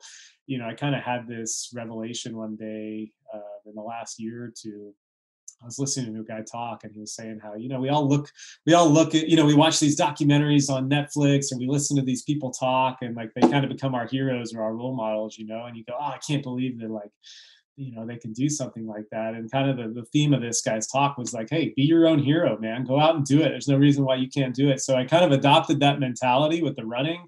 You know, I kind of had this revelation one day uh, in the last year or two. I was listening to a guy talk, and he was saying how, you know, we all look, we all look at, you know, we watch these documentaries on Netflix, and we listen to these people talk, and like they kind of become our heroes or our role models, you know, and you go, oh, I can't believe they're like, you know, they can do something like that. And kind of the, the theme of this guy's talk was like, hey, be your own hero, man, go out and do it. There's no reason why you can't do it. So I kind of adopted that mentality with the running.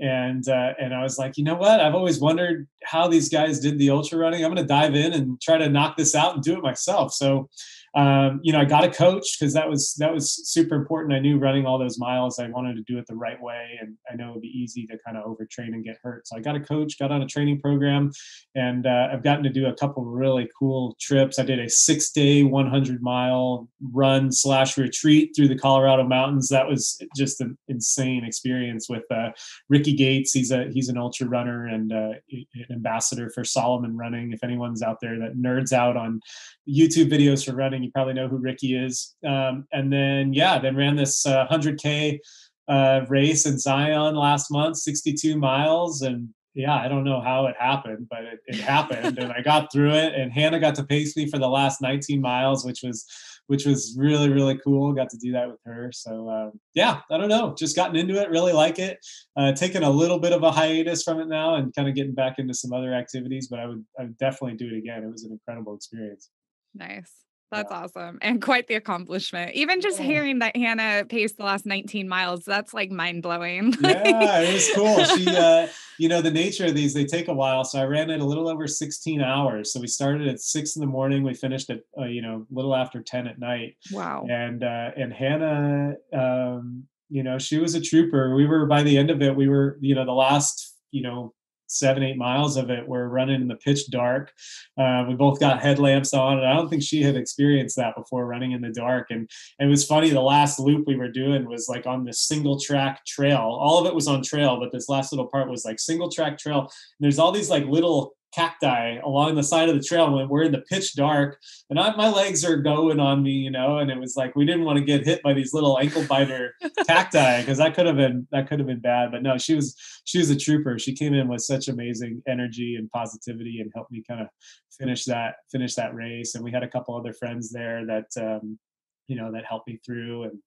And, uh, and I was like, you know what? I've always wondered how these guys did the ultra running. I'm going to dive in and try to knock this out and do it myself. So, um, you know, I got a coach, cause that was, that was super important. I knew running all those miles, I wanted to do it the right way. And I know it'd be easy to kind of overtrain and get hurt. So I got a coach, got on a training program, and, uh, I've gotten to do a couple of really cool trips. I did a six day, one hundred mile run slash retreat through the Colorado mountains. That was just an insane experience with, uh, Ricky Gates. He's a he's an ultra runner and uh, an ambassador for Solomon Running. If anyone's out there that nerds out on YouTube videos for running, you probably know who Ricky is. Um, and then yeah, then ran this uh, one hundred K uh, race in Zion last month, sixty-two miles, and yeah, I don't know how it happened, but it, it happened, and I got through it. And Hannah got to pace me for the last nineteen miles, which was which was really, really cool. Got to do that with her. So um, yeah, I don't know. Just gotten into it, really like it. Uh, taking a little bit of a hiatus from it now and kind of getting back into some other activities, but I would, I would definitely do it again. It was an incredible experience. Nice. That's yeah. awesome. And quite the accomplishment. Even just yeah. hearing that Hannah paced the last nineteen miles, that's like mind blowing. Yeah, it was cool. She, uh, you know, the nature of these, they take a while. So I ran it a little over sixteen hours. So we started at six in the morning. We finished at, uh, you know, a little after ten at night. Wow. And, uh, and Hannah, um, you know, she was a trooper. We were, by the end of it, we were, you know, the last, you know, seven, eight miles of it, we're running in the pitch dark. Uh, we both got headlamps on, and I don't think she had experienced that before, running in the dark. And, and it was funny. The last loop we were doing was like on this single track trail. All of it was on trail, but this last little part was like single track trail. And there's all these like little cacti along the side of the trail when we're in the pitch dark, and I, my legs are going on me, you know, and it was like, we didn't want to get hit by these little ankle biter cacti, because that could have been, that could have been bad. But no, she was, she was a trooper. She came in with such amazing energy and positivity and helped me kind of finish that, finish that race. And we had a couple other friends there that, um, you know, that helped me through, and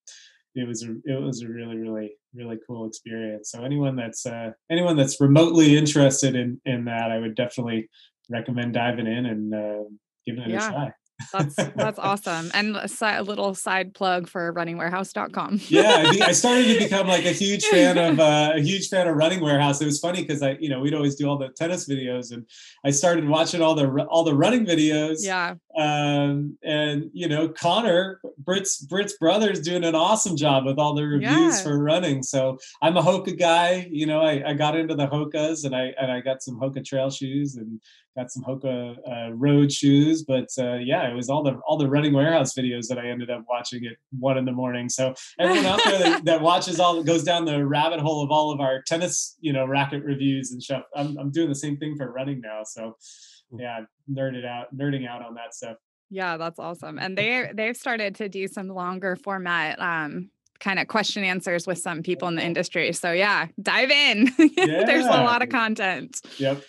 it was a, it was a really, really, really cool experience. So anyone that's, uh, anyone that's remotely interested in, in that, I would definitely recommend diving in and, uh, giving it yeah. a try. That's, that's awesome. And a, si- a little side plug for running warehouse dot com. Yeah. I, be, I started to become like a huge fan of, uh, a huge fan of Running Warehouse. It was funny, cause I, you know, we'd always do all the tennis videos, and I started watching all the, all the running videos. Yeah. Um, and you know, Connor, Britt's, Britt's brother's doing an awesome job with all the reviews yeah. for running. So I'm a Hoka guy, you know, I, I got into the Hokas, and I, and I got some Hoka trail shoes and got some Hoka uh, road shoes, but uh, yeah, it was all the all the Running Warehouse videos that I ended up watching at one in the morning. So everyone out there that, that watches all goes down the rabbit hole of all of our tennis, you know, racket reviews and stuff. I'm I'm doing the same thing for running now. So yeah, nerded out, nerding out on that stuff. Yeah, that's awesome. And they they've started to do some longer format um, kind of question answers with some people in the industry. So yeah, dive in. Yeah. There's a lot of content. Yep.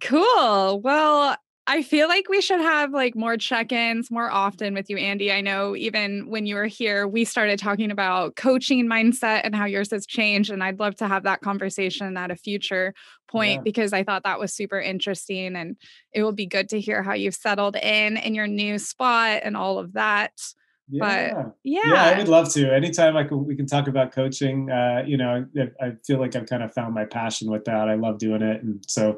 Cool. Well, I feel like we should have like more check-ins more often with you, Andy. I know even when you were here, we started talking about coaching mindset and how yours has changed. And I'd love to have that conversation at a future point yeah. because I thought that was super interesting, and it will be good to hear how you've settled in in your new spot and all of that. Yeah. But yeah. yeah, I would love to. Anytime I can, we can talk about coaching. Uh, you know, I, I feel like I've kind of found my passion with that. I love doing it. And so,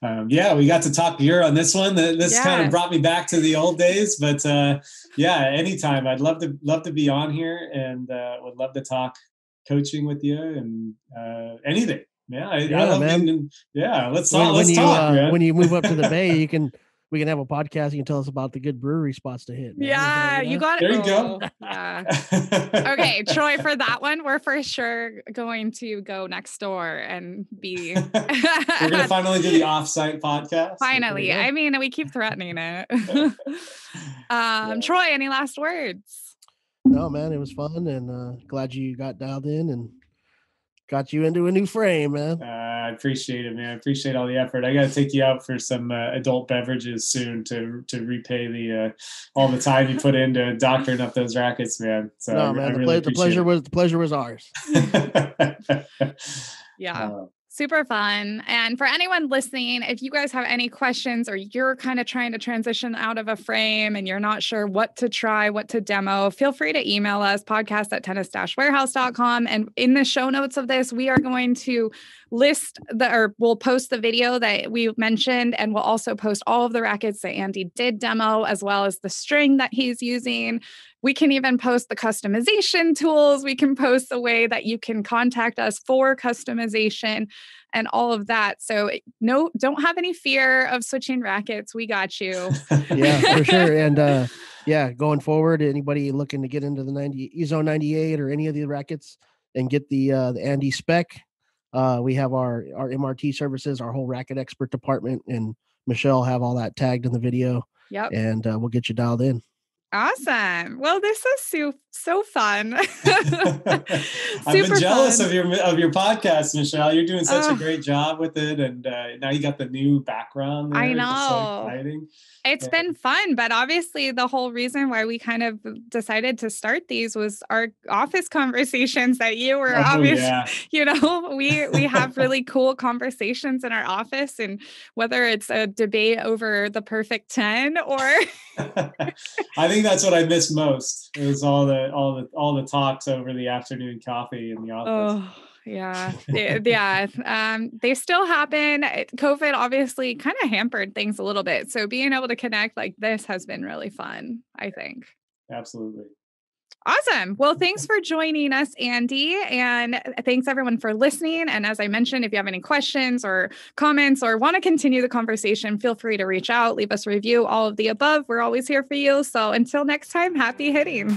um, yeah, we got to talk here on this one. This yeah. kind of brought me back to the old days, but, uh, yeah, anytime I'd love to, love to be on here, and, uh, would love to talk coaching with you and, uh, anything. Yeah, I, yeah, I love man. Getting, yeah, let's when, talk. Let's when you, talk uh, man. When you move up to the Bay, you can we can have a podcast. You can tell us about the good brewery spots to hit. Man. Yeah, you, know, you got it. There you go. Yeah. Okay, Troy, for that one, we're for sure going to go next door and be. We're gonna finally do the offsite podcast. Finally, I mean, we keep threatening it. um, yeah. Troy, any last words? No, man, it was fun, and uh, glad you got dialed in and. Got you into a new frame, man. Uh, I appreciate it, man. I appreciate all the effort. I got to take you out for some uh, adult beverages soon to to repay the uh, all the time you put into doctoring up those rackets, man. So no, I, man, I the, really pl- the pleasure it. was the pleasure was ours. Yeah, uh, super fun. And for anyone listening, if you guys have any questions or you're kind of trying to transition out of a frame and you're not sure what to try, what to demo, feel free to email us podcast at tennis dash warehouse dot com. And in the show notes of this, we are going to list the, or we'll post the video that we mentioned, and we'll also post all of the rackets that Andy did demo, as well as the string that he's using. We can even post the customization tools. We can post the way that you can contact us for customization and all of that. So no, don't have any fear of switching rackets. We got you. Yeah, for sure. And uh, yeah, going forward, anybody looking to get into the ninety, E zone ninety-eight or any of the rackets and get the, uh, the Andy spec, uh, we have our, our M R T services, our whole racket expert department, and Michelle have all that tagged in the video. Yep. And uh, we'll get you dialed in. Awesome. Well, this is so, so fun. I've been jealous fun. of your of your podcast, Michelle. You're doing such oh. a great job with it, and uh, now you got the new background there. I know. It's, so it's yeah. been fun, but obviously the whole reason why we kind of decided to start these was our office conversations that you were oh, obviously, yeah. you know, we, we have really cool conversations in our office, and whether it's a debate over the perfect ten or... I think I think that's what I miss most. It was all the all the all the talks over the afternoon coffee in the office. Oh yeah, yeah. Um, they still happen. COVID obviously kind of hampered things a little bit. So being able to connect like this has been really fun, I think. Absolutely. Awesome. Well, thanks for joining us, Andy. And thanks everyone for listening. And as I mentioned, if you have any questions or comments or want to continue the conversation, feel free to reach out, leave us a review, all of the above. We're always here for you. So until next time, happy hitting.